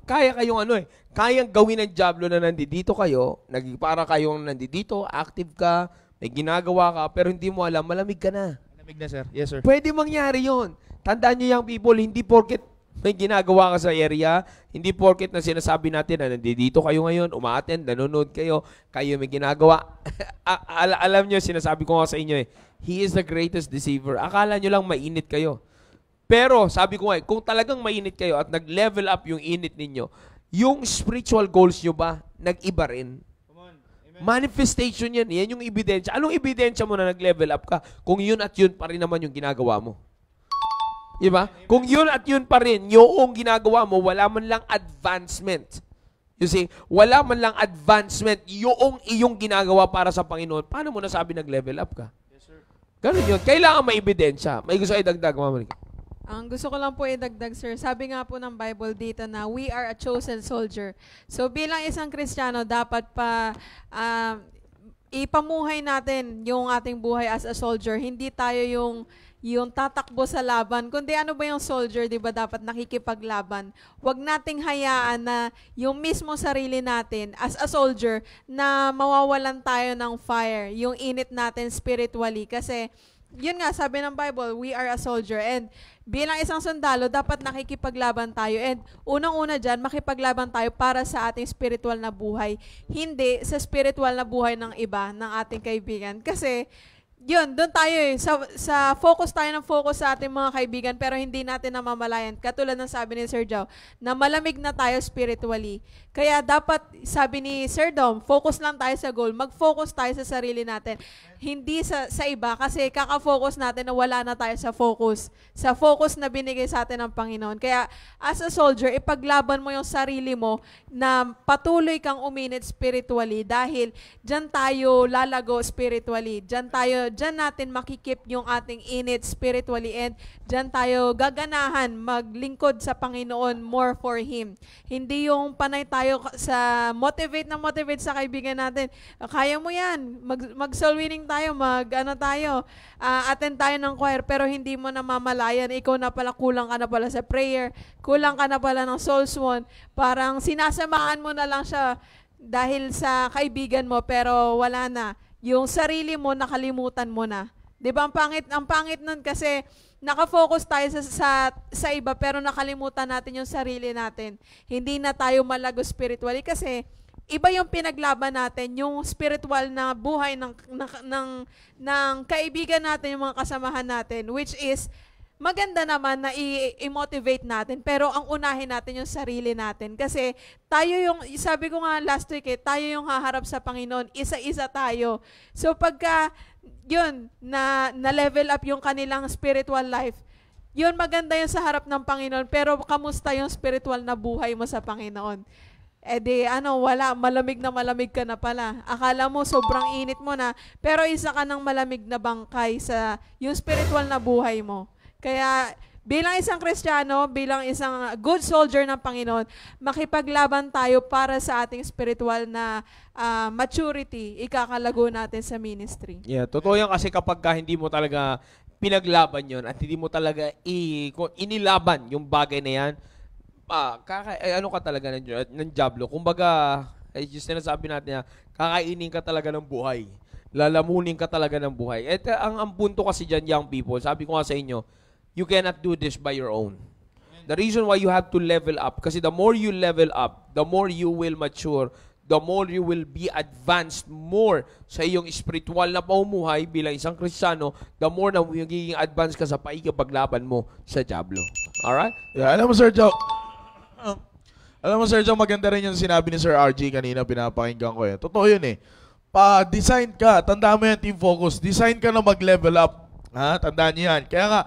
kaya kayong ano eh, kayang gawin ng diablo na nandito kayo, para kayong nandito, active ka, may ginagawa ka, pero hindi mo alam, malamig ka na. Malamig na, sir. Yes, sir. Pwede mangyari yun. Tandaan nyo yung people, hindi porket may ginagawa ka sa area, hindi porket na sinasabi natin na nandito kayo ngayon, umaattend, nanonood kayo, kayo may ginagawa. Alam nyo, sinasabi ko nga sa inyo eh, He is the greatest deceiver. Akala nyo lang mainit kayo. Pero, sabi ko nga, kung talagang mainit kayo at nag-level up yung init ninyo, yung spiritual goals nyo ba, nag-iba rin? Manifestation yan. Yan yung ebidensya. Anong ebidensya mo na nag-level up ka? Kung yun at yun pa rin naman yung ginagawa mo. Diba? Kung yun at yun pa rin, yung ginagawa mo, wala man lang advancement. You see? Wala man lang advancement yung iyong ginagawa para sa Panginoon. Paano mo nasabi nag-level up ka? Yes, sir. Ganun yun. Kailangan may ebidensya. May gusto idagdag, Mama Rica? Ang gusto ko lang po idagdag, sir, sabi nga po ng Bible dito na we are a chosen soldier. So bilang isang Kristiyano, dapat pa ipamuhay natin yung ating buhay as a soldier. Hindi tayo yung tatakbo sa laban, kundi ano ba yung soldier, di ba, dapat nakikipaglaban. Huwag nating hayaan na yung mismo sarili natin as a soldier na mawawalan tayo ng fire, yung init natin spiritually. Kasi yun nga, sabi ng Bible, we are a soldier. And bilang isang sundalo, dapat nakikipaglaban tayo. And unang-una dyan, makipaglaban tayo para sa ating spiritual na buhay. Hindi sa spiritual na buhay ng iba, ng ating kaibigan. Kasi, yun, doon tayo eh. Sa focus tayo ng focus sa ating mga kaibigan, pero hindi natin namamalayan. Katulad ng sabi ni Sir Jow, na malamig na tayo spiritually. Kaya dapat, sabi ni Sir Dom, focus lang tayo sa goal. Mag-focus tayo sa sarili natin. Hindi sa iba, kasi kaka-focus natin na wala na tayo sa focus. Sa focus na binigay sa atin ng Panginoon. Kaya, as a soldier, ipaglaban mo yung sarili mo na patuloy kang uminit spiritually dahil dyan tayo lalago spiritually. Diyan natin makikip yung ating init spiritually and diyan tayo gaganahan maglingkod sa Panginoon more for Him. Hindi yung panay tayo sa motivate sa kaibigan natin. Kaya mo yan. Mag-soul winning tayo. Attend tayo ng choir pero hindi mo namamalayan. Ikaw na pala, kulang ka na pala sa prayer. Kulang ka na pala ng soul swan. Parang sinasamaan mo na lang siya dahil sa kaibigan mo pero wala na. Yung sarili mo, nakalimutan mo na. Di ba? Ang pangit nun kasi nakafocus tayo sa iba pero nakalimutan natin yung sarili natin. Hindi na tayo malago spiritually kasi iba yung pinaglaban natin, yung spiritual na buhay ng kaibigan natin, yung mga kasamahan natin, which is maganda naman na i-motivate natin pero ang unahin natin yung sarili natin kasi tayo yung, sabi ko nga last week eh, tayo yung haharap sa Panginoon, isa-isa tayo. So pagka yun, na level up yung kanilang spiritual life, yun maganda yun sa harap ng Panginoon pero kamusta yung spiritual na buhay mo sa Panginoon? Eh di, wala, malamig na malamig ka na pala. Akala mo, sobrang init mo na pero isa ka ng malamig na bangkay sa yung spiritual na buhay mo. Kaya bilang isang Kristiyano, bilang isang good soldier ng Panginoon, makipaglaban tayo para sa ating spiritual na maturity, ikakalago natin sa ministry. Yeah, totoo yan kasi kapag hindi mo talaga pinaglaban yon at hindi mo talaga inilaban yung bagay na yan, ano ka talaga ng diablo? Kumbaga, just na sabi natin, kakainin ka talaga ng buhay. Lalamunin ka talaga ng buhay. At ang punto kasi dyan, young people, sabi ko nga sa inyo, you cannot do this by your own. The reason why you have to level up, kasi the more you level up, the more you will mature, the more you will be advanced more sa iyong spiritual na pamumuhay bilang isang Kristiyano, the more na magiging advanced ka sa paikipaglaban mo sa diablo. Alright? Yeah, alam mo, Sir Joe, maganda rin yung sinabi ni Sir RG kanina, pinapakinggan ko eh. Totoo yun eh. Pa-design ka, tandaan mo yung team focus, design ka na mag-level up. Ha? Tandaan niyo yan. Kaya nga,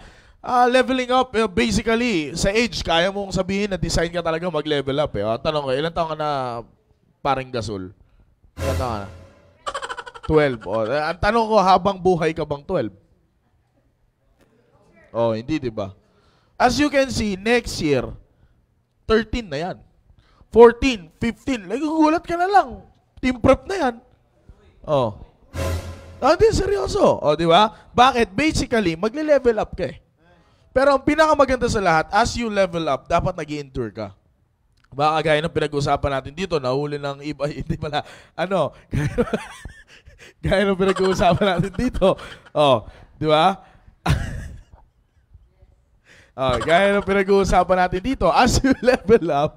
leveling up, basically, sa age, kaya mong sabihin na design ka talaga mag-level up. Eh. Tanong ko, ilan taong ka na parang gasol? Ilan taong ka na? 12. Oh. Ang tanong ko, habang buhay ka bang 12? Oh, hindi, diba? As you can see, next year, 13 na yan. 14, 15. Like, gugulat ka na lang. Team prep na yan. Oh. Hindi, seryoso. Oh, di ba? Bakit? Basically, magle-level up ka eh. Pero ang pinakamaganda sa lahat, as you level up, dapat nag-i-endure ka. Baka gaya ng pinag-uusapan natin dito, nahuli ng iba, hindi pala, ano, gaya ng pinag-uusapan natin dito. Oh, di ba? Oh, gaya ng pinag-uusapan natin dito, as you level up,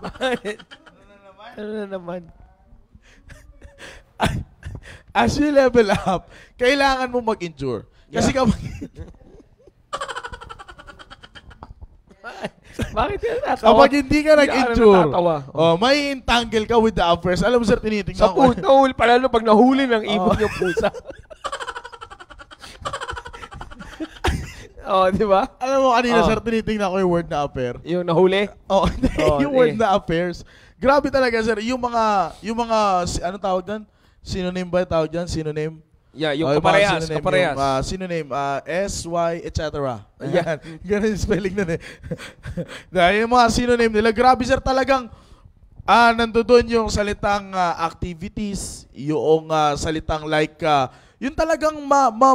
bakit? Ano na naman? As you level up, kailangan mo mag-endure. Kasi yeah. Kapag... Bakit yan natawa? Kapag hindi ka nag-endure, oh, may entangle ka with the outburst. Alam mo sir, tinitingnan ko. Sa puto, nahuli pala no, pag nahuli ng ibon yung pusa. Oh, di ba? Alam mo, kanina sir, tinitingnan ko yung word na affair. Yung nahuli? Oh, yung word na affairs. Grabe talaga sir, yung mga ano tawag dyan? Synonym ba tawag dyan? Synonym? Yeah, yung kaparehas, kaparehas. Synonym, S, Y, etc. Ayan, ganun yung spelling nun eh. Dahil yung mga synonym nila, grabe sir talagang, nandoon yung salitang activities, yung salitang like, yung talagang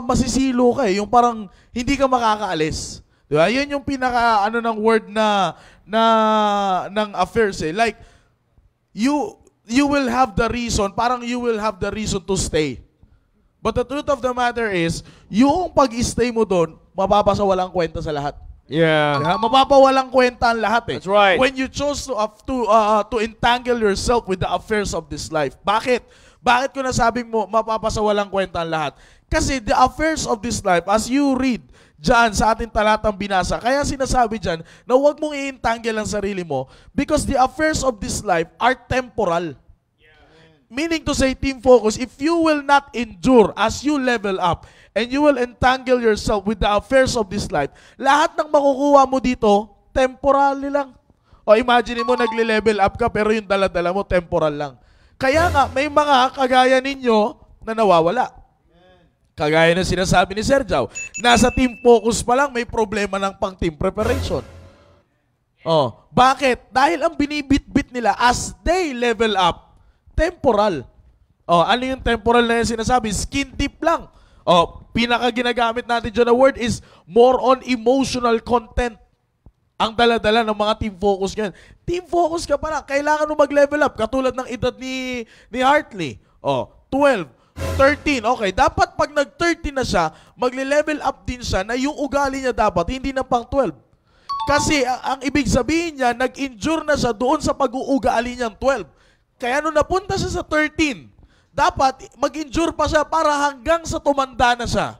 masisilo ka eh, yung parang hindi ka makakaalis. Diba? Yun yung pinaka, ano ng word na ng affairs eh. Like, you will have the reason, parang you will have the reason to stay. But the truth of the matter is, yung pag-stay mo doon, mapapasawalang kwenta sa lahat. Yeah. Mapapawalang kwenta ang lahat eh. That's right. When you chose to entangle yourself with the affairs of this life. Bakit? Bakit ko nasabing mo, mapapasawalang kwenta ang lahat? Kasi the affairs of this life, as you read dyan sa ating talatang binasa, kaya sinasabi dyan na huwag mong i-entangle ang sarili mo because the affairs of this life are temporal. Meaning to say, team focus, if you will not endure as you level up and you will entangle yourself with the affairs of this life, lahat ng makukuha mo dito, temporary lang. O imagine mo, nagle-level up ka pero yung dala-dala mo, temporal lang. Kaya nga, may mga kagaya ninyo na nawawala. Kagaya na sinasabi ni Sir Jow, nasa team focus pa lang, may problema ng pang-team preparation. O, bakit? Dahil ang binibit-bit nila as they level up, temporal. Oh, ano yung temporal na yung sinasabi? Skin deep lang. Oh, pinaka ginagamit natin dyan na word is more on emotional content. Ang dala-dala ng mga team focus ngayon. Team focus ka pala. Kailangan mo mag-level up. Katulad ng edad ni Hartley. Oh, 12, 13. Okay, dapat pag nag-13 na siya, magle-level up din siya na yung ugali niya dapat, hindi na pang 12. Kasi ang ibig sabihin niya, nag-endure na siya doon sa pag-uugali niyang 12. Kaya nung napunta siya sa 13, dapat mag-endure pa siya para hanggang sa tumanda na siya.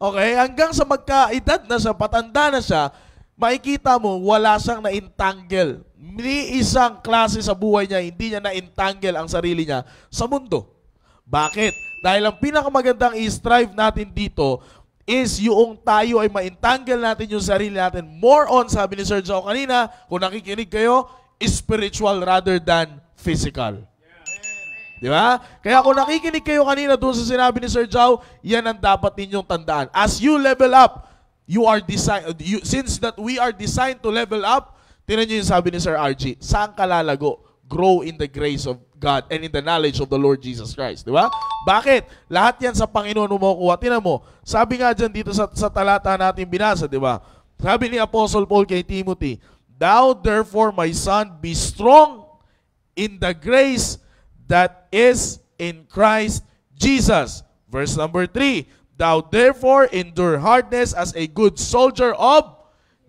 Okay? Hanggang sa magkaedad na siya, patanda na siya, makikita mo, wala siyang na-entangle. Ni isang klase sa buhay niya, hindi niya na-entangle ang sarili niya sa mundo. Bakit? Dahil ang pinakamagandang i-strive natin dito is yung tayo ay ma-entangle natin yung sarili natin. More on, sabi ni Sir Joe kanina, kung nakikinig kayo, spiritual rather than physical. Yeah. Di ba? Kaya kung nakikinig kayo kanina doon sa sinabi ni Sir Jow, yan ang dapat ninyong tandaan. As you level up, you are designed, since that we are designed to level up, tinan nyo yung sabi ni Sir RG, saan ka lalago? Grow in the grace of God and in the knowledge of the Lord Jesus Christ. Di ba? Bakit? Lahat yan sa Panginoon mo makukuha. Tinan mo, sabi nga dyan dito sa talata natin binasa, di ba? Sabi ni Apostle Paul kay Timothy, "Thou therefore, my son, be strong in the grace that is in Christ Jesus." Verse number 3, "Thou therefore endure hardness as a good soldier of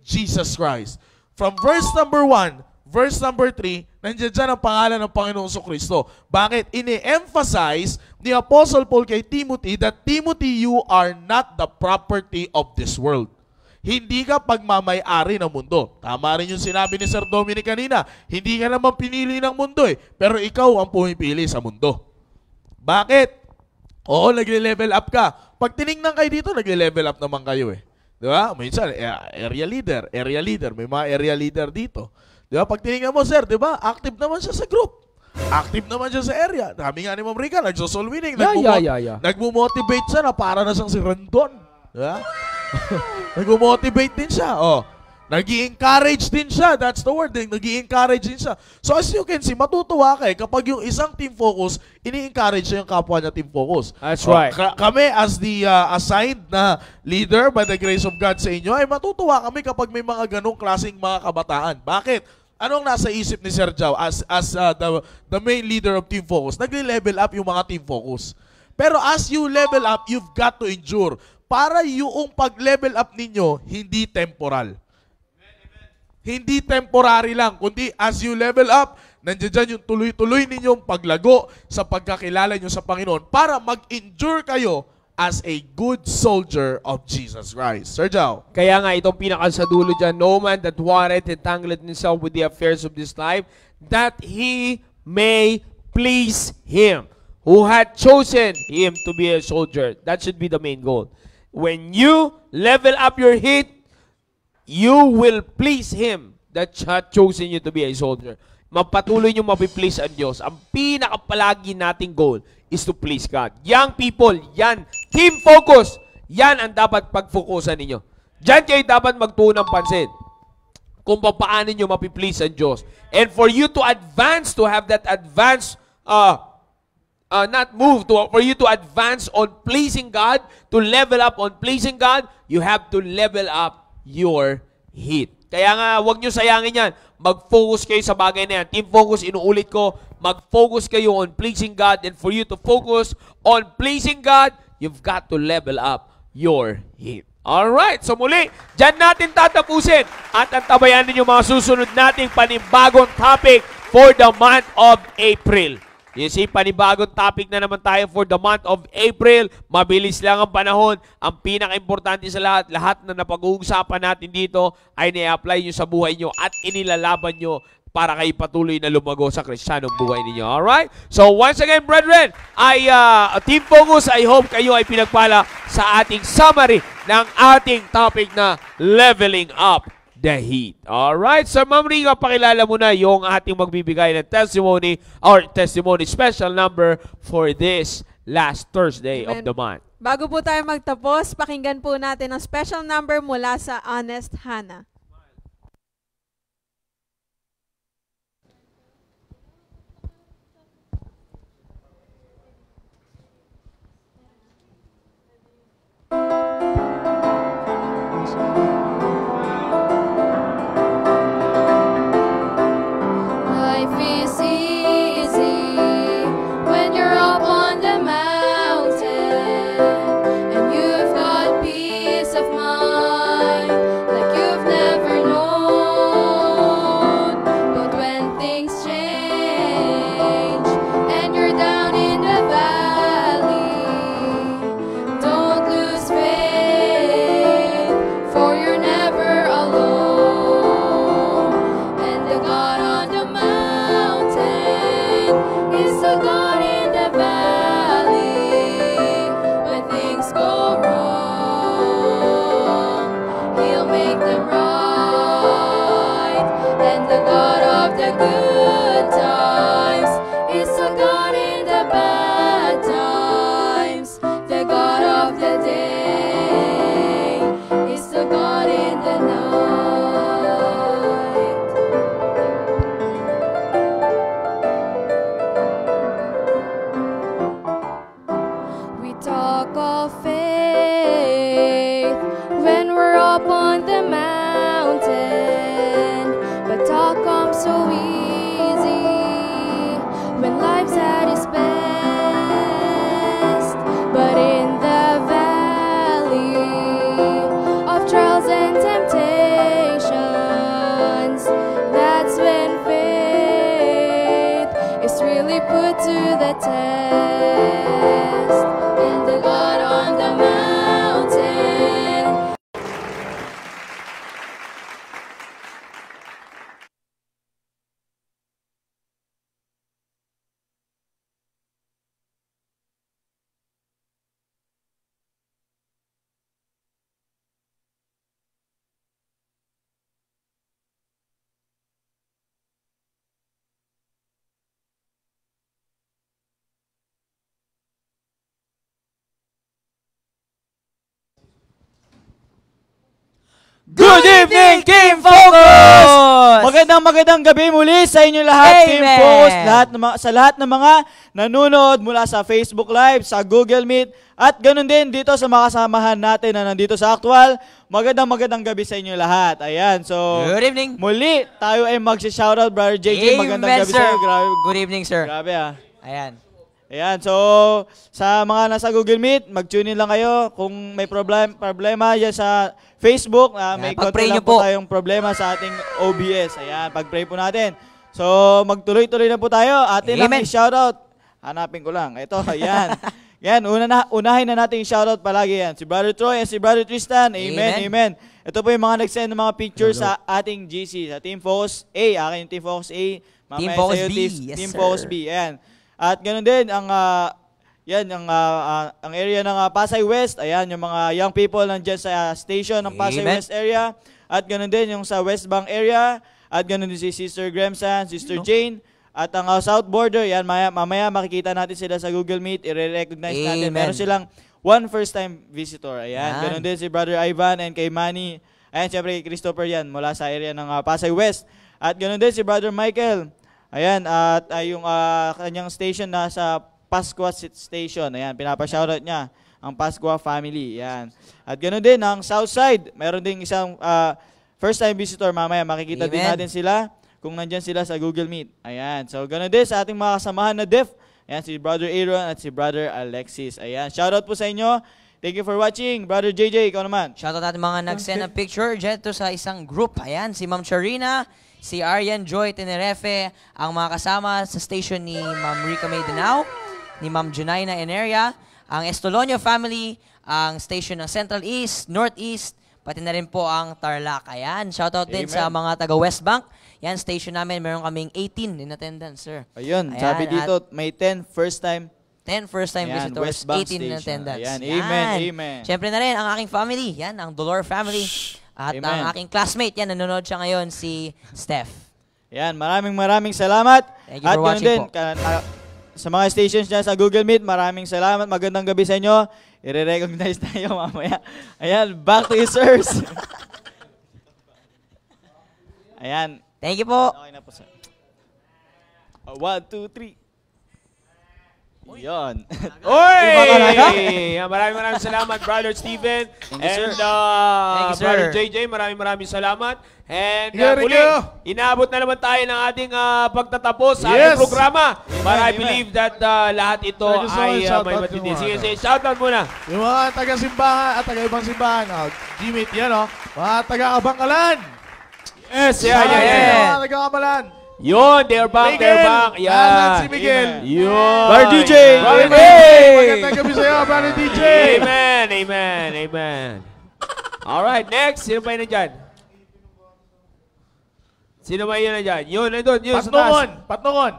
Jesus Christ." From verse number 1, verse number 3, nandiyan dyan ang pangalan ng Panginoong Jesucristo. Bakit? Ini-emphasize ni Apostle Paul kay Timothy that, "Timothy, you are not the property of this world." Hindi ka pagmamay-ari ng mundo. Tama rin yung sinabi ni Sir Dominic kanina. Hindi ka naman pinili ng mundo eh. Pero ikaw ang pumipili sa mundo. Bakit? Oo, nagle-level up ka. Pag tinignan kayo dito, nagle-level up naman kayo eh. Diba? Minsan, area leader. May mga area leader dito. Diba? Pag tinignan mo, sir, diba? Active naman siya sa group. Active naman siya sa area. Dami nga ni Ma'am Rica, nagsosol winning. Nagmumotivate siya na para na siyang si Rendon. Diba? Nag-motivate din siya. Oh. Nag-i-encourage din siya. That's the word. Nag-i-encourage din siya. So as you can see, matutuwa ka eh kapag yung isang team focus, ini-encourage siya yung kapwa niya team focus. That's right. Kami as the assigned na leader by the grace of God sa inyo, ay matutuwa kami kapag may mga ganong klaseng mga kabataan. Bakit? Anong nasa isip ni Sir Jow as the main leader of team focus? Nagli-level up yung mga team focus. Pero as you level up, you've got to endure. Para yung pag-level up ninyo, hindi temporal. Hindi temporary lang, kundi as you level up, nandiyan yung tuloy-tuloy ninyong paglago sa pagkakilala nyo sa Panginoon para mag-endure kayo as a good soldier of Jesus Christ. Sir Jow. Kaya nga, itong pinakasadulo dyan, no man that warreth entangled himself with the affairs of this life, that he may please him who had chosen him to be a soldier. That should be the main goal. When you level up your heat, you will please Him that had chosen you to be a soldier. Mapatuloy nyo mapiplace ang Diyos. Ang pinakapalagi nating goal is to please God. Young people, yan. Team focus. Yan ang dapat pagfokusan ninyo. Diyan kayo dapat magtuon ng pansin kung paano nyo mapiplace ang Diyos. And for you to advance, to have that advance, for you to advance on pleasing God, to level up on pleasing God, you have to level up your heat. Kaya nga, huwag nyo sayangin yan. Mag-focus kayo sa bagay na yan. Team focus, inuulit ko, mag-focus kayo on pleasing God, and for you to focus on pleasing God, you've got to level up your heat. Alright, so muli, dyan natin tatapusin at antabayan ninyo mga susunod nating panibagong topic for the month of April. You see, panibagong topic na naman tayo for the month of April. Mabilis lang ang panahon. Ang pinaka-importante sa lahat, lahat na napag-uusapan natin dito ay na-apply nyo sa buhay nyo at inilalaban nyo para kayo patuloy na lumago sa Kristiyanong buhay ninyo. Alright? So once again, brethren, Team Focus, I hope kayo ay pinagpala sa ating summary ng ating topic na Leveling Up the Heat. Alright, so Ma'am Rica, pakilala mo na yung ating magbibigay ng testimony or testimony special number for this last Thursday of the month. Bago po tayo magtapos, pakinggan po natin ang special number mula sa Honest Hannah. Good evening, Team Focus! Magandang gabi muli sa inyo lahat, Amen. Team Focus, sa lahat ng mga nanonood mula sa Facebook Live, sa Google Meet, at ganun din dito sa mga kasamahan natin na nandito sa Actual. Magandang gabi sa inyo lahat. Ayan, so good evening. Muli, tayo ay mag-shoutout, Brother JJ. Amen, magandang gabi sir. Sa inyo. Grabe, good evening, sir. Grabe ah. Ayan. Ayan, so sa mga nasa Google Meet, mag-tune in lang kayo. Kung may problema yan sa Facebook, may konti lang po tayong problema sa ating OBS. Ayan, pag-pray po natin. So magtuloy-tuloy na po tayo. Atin lang yung shoutout. Hanapin ko lang. Ito, ayan. Yan, unahin na natin yung shoutout palagi yan. Si Brother Troy and si Brother Tristan. Amen, amen. Ito po yung mga nag-send ng mga pictures sa ating GC, sa Team Focus A. Akin yung Team Focus A. Team Focus B, yes sir. Team Focus B, ayan. At ganoon din ang area ng Pasay West, ayan yung mga young people nandiyan sa station ng Pasay West area. At ganoon din yung sa West Bank area, at ganoon din si Sister Gremsan, Sister Jane, at ang South Border, ayan mamaya makikita natin sila sa Google Meet, i-recognize natin. Meron silang one first time visitor. Ayan, ganoon din si Brother Ivan and kay Manny. Ayan, syempre kay Christopher yan mula sa area ng Pasay West. At ganoon din si Brother Michael. Ayan, at yung kanyang station na sa Pascua Station. Ayan, pinapashoutout niya ang Pascua family. Ayan. At ganoon din, ang Southside, mayroon din isang first-time visitor mamaya. Makikita din natin sila kung nandyan sila sa Google Meet. Ayan. So, ganoon din sa ating mga kasamahan na deaf. Ayan, si Brother Aaron at si Brother Alexis. Ayan, shoutout po sa inyo. Thank you for watching. Brother JJ, ikaw naman. Shoutout natin mga nag-send ng picture dito sa isang group. Ayan, si Ma'am Charina, si Arian Joy Tenerefe, ang mga kasama sa station ni Ma'am Rica Maydenao, ni Ma'am Junaina Eneria, ang Estolonio family, ang station ng Central East, Northeast, pati na rin po ang Tarlac. Ayan, shoutout din sa mga taga West Bank. Yan, station namin, meron kaming 18 in attendance, sir. Ayun, sabi dito, may 10 first time. 10 first-time visitors, 18 na attendance. Ayan. Amen, amen. Siyempre na rin, ang aking family, yan, ang Dolor family. At ang aking classmate, yan, nanonood siya ngayon, si Steph. Yan, maraming salamat. Thank you for watching po. Sa mga stations dyan sa Google Meet, maraming salamat. Magandang gabi sa inyo. I-recognize tayo mamaya. Ayan, back to you, sirs. Ayan. Thank you po. Okay na po, sir. 1, 2, 3. Yan. Oy! Maraming salamat, Brother Steven. And Brother JJ, maraming salamat. And muli, inaabot na naman tayo ng ating pagtatapos sa ating programa. But I believe that lahat ito ay may matindi. Sige, shoutout muna. Yung mga taga-simbahan at taga-ibang simbahan. G-Meet yan, o. Mga taga-Abangkalan. Yes, yan, yan. Mga taga-Abangkalan. Yun, they're back. Ayan, si Miguel. Yun. Brother DJ. Magandang gabi sa'yo, Brother DJ. Amen. Alright, next. Sino ba yun na dyan? Yun, yun. Patnungon.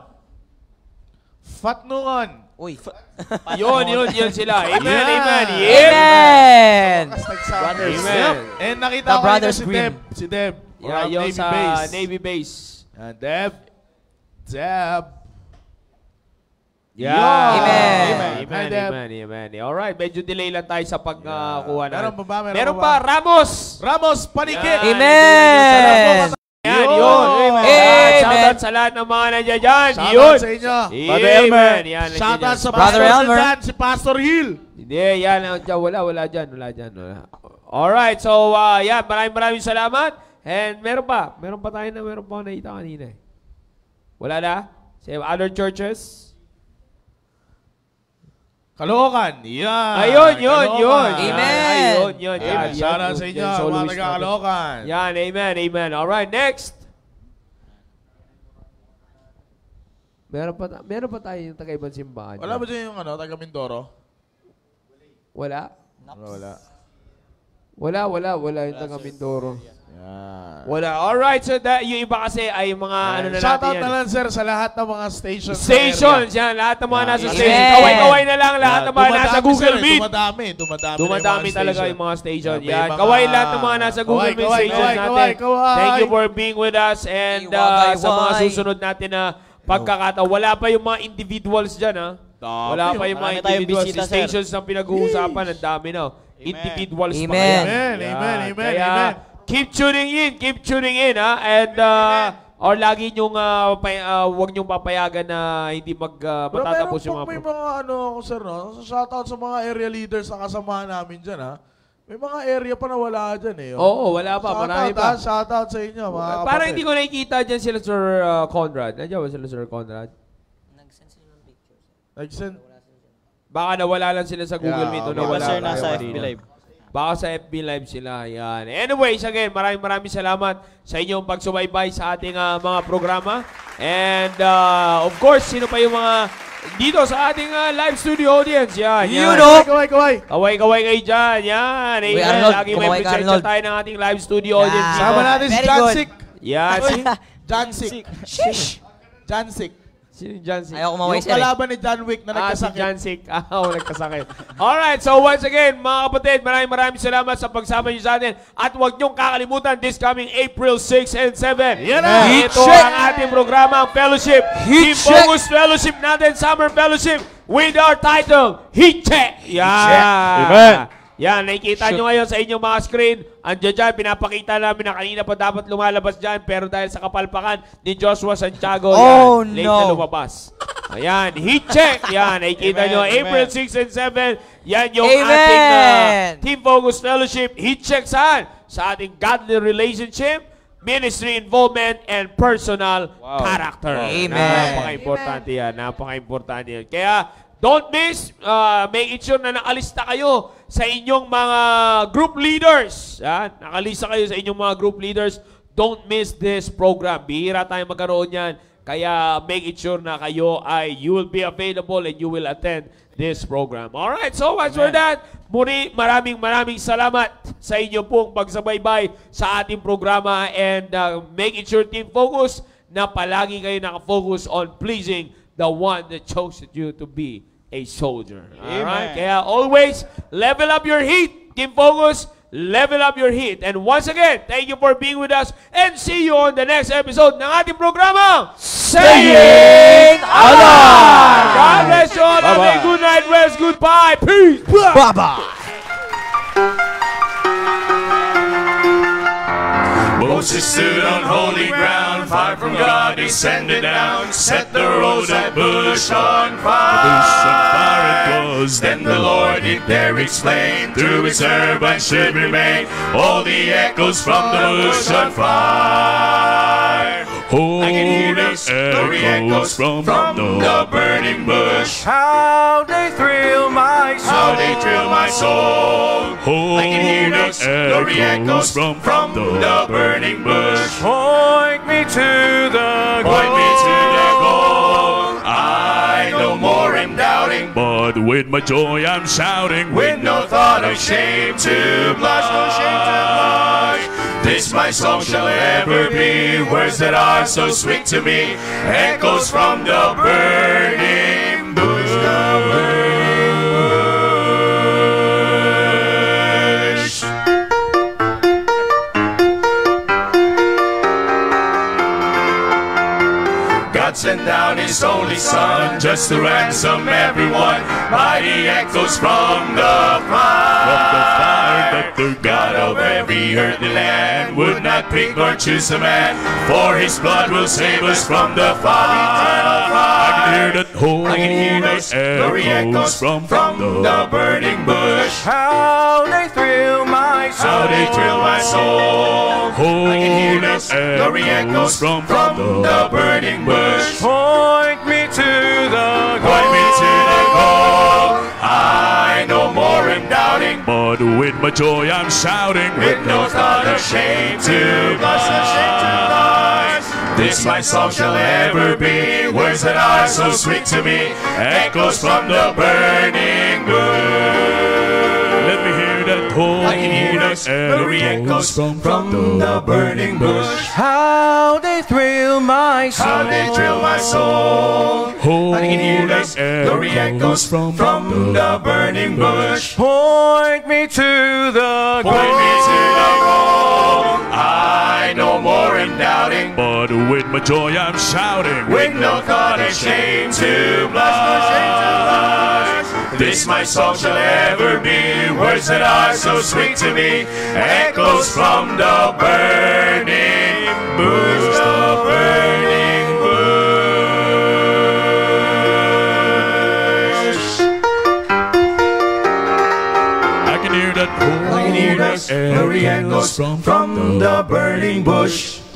Uy. Yun sila. Amen. And nakita ko na si Deb. Yung sa Navy Base. Deb. Yeah. Amen. Alright, medyo delay lang tayo sa pagkuha na. Meron pa, Ramos. Ramos, panikit. Amen. Amen. Shoutout sa lahat ng mga nandiyan dyan. Shoutout sa inyo. Brother Elmer. Shoutout sa Pastor Elmer. Si Pastor Hill. Hindi, yan. Wala dyan. Alright, so yan. Maraming salamat. And meron pa tayo na meron pa nakita kanina. Wala na? Same other churches? Caloocan! Yan! Ayun! Amen! Ayun! Shoutout sa inyo, mga taga-Caloocan! Yan, amen! Alright, next! Meron pa tayo yung taga-ibang simbahan. Wala ba dyan yung taga-Mindoro? Wala yung taga-Mindoro. Wala. Alright, so yung iba kasi ay mga ano na natin yan. Shoutout na lang, sir, sa lahat ng mga stations. Stations, yan. Lahat ng mga nasa station. Kaway-kaway na lang lahat ng mga nasa Google Meet. Dumadami talaga yung mga station. Yan. Kaway lahat ng mga nasa Google Meet stations natin. Thank you for being with us and sa mga susunod natin na pagkakataon. Wala pa yung mga individuals dyan, ha? Wala pa yung mga individuals stations na pinag-uusapan. Ang dami na. Individuals pa yan. Amen. keep tuning in, ha? And, or lagi nyong, huwag nyong papayagan na hindi matatapos yung mga... Pero meron pag may mga, sir, no? Shoutout sa mga area leaders na kasamahan namin dyan, ha? May mga area pa na wala dyan, eh. Oo, wala pa. Marami pa. Shoutout sa inyo, mga kapatid. Parang hindi ko nakikita dyan sila, Sir Conrad. Nandiyan ba sila, Sir Conrad? Nag-send sila ng picture. Nag-send? Baka nawala lang sila sa Google Meet. Baka, sir, nasa FB Live. Baka sa FB Live sila. Yan. Anyways, again, maraming salamat sa inyong pagsubaybay sa ating mga programa. And, of course, sino pa yung mga... dito sa ating live studio audience. Yan, yan. You know? Kaway kayo dyan. Yan. Lagi may presensya tayo ng ating live studio audience. Sama natin si Jansik. Yan. Jansik. Shish. Jansik. Sino yung Jansik? Ayaw kumaway siya. Yung kalaban ni John Wick na nagkasakit. Si Jansik. Oo, nagkasakit. Alright, so once again, mga kapatid, maraming salamat sa pagsama nyo sa atin. At huwag nyong kakalimutan this coming April 6 and 7. Yan na! Ito ang ating programa, ang Fellowship. Team Focus Fellowship natin, Summer Fellowship, with our title, Heat Check! Yan! Yan, nakikita nyo ngayon sa inyong mga screen. Andiyan dyan, pinapakita namin na kanina pa dapat lumalabas dyan, pero dahil sa kapalpakan ni Joshua Santiago, oh, yan, late na lumabas. Ayan, Heat Check! Yan, nakikita nyo, April 6 and 7, yan yung ating Team Focus Fellowship, Heat Check saan? Sa ating godly relationship, ministry involvement, and personal character. Amen. Napaka-importante yan, napaka-importante yan. Kaya, don't miss, make sure na nakalista kayo sa inyong mga group leaders. Nakalista kayo sa inyong mga group leaders. Don't miss this program. Bihira tayo magkaroon yan. Kaya make sure na kayo ay you will be available and you will attend this program. Alright, so much for that. Muli, maraming salamat sa inyo pong pagsabaybay sa ating programa. And make sure, Team Focus, na palagi kayo nakafocus on pleasing the one that chose you to be a soldier. All right? Kaya always, level up your heat. Team Focus, level up your heat. And once again, thank you for being with us and see you on the next episode ng ating programa, Staying Alive! God bless you all. Have a good night, rest, goodbye. Peace! Bye-bye! Moses stood on holy ground, fire from God descended down, set the rose at bush on fire. Then the Lord did there explain, through his herb I should remain, all the echoes from the bush on fire. I can hear the story echoes from the burning bush. How they thrill my soul, how they thrill my soul. I can hear the story echoes from the burning bush. Point me to the goal, point me to the goal. I no more am doubting, but with my joy I'm shouting, with no thought of shame to blush. This my song shall ever be, words that are so sweet to me, echoes from the burning bush. God sent down his only son, just to ransom everyone, mighty echoes from the fire. The God of every earthly land would not pick or choose a man, for his blood will save us from the fire. I can hear the story echoes from the burning bush. How they thrill my soul, how they thrill my soul. I can hear the story echoes from the burning bush. Point me to the goal, point me to the goal. I no more am doubting, but with my joy I'm shouting, with no thought of shame to rise. This my song shall ever be, words that are so sweet to me, echoes from the burning bush. Let me hear that call, I can hear the echoes from the burning bush. How they thrill my soul, how they thrill my soul. I can hear the echoes from the burning bush. Point me to the goal, point me to the goal. I no more am doubting, but with my joy I'm shouting, with no thought of shame to blush. This my song shall ever be, words that are so sweet to me, echoes from the burning bush, the burning bush. I can hear that every echoes from the burning bush.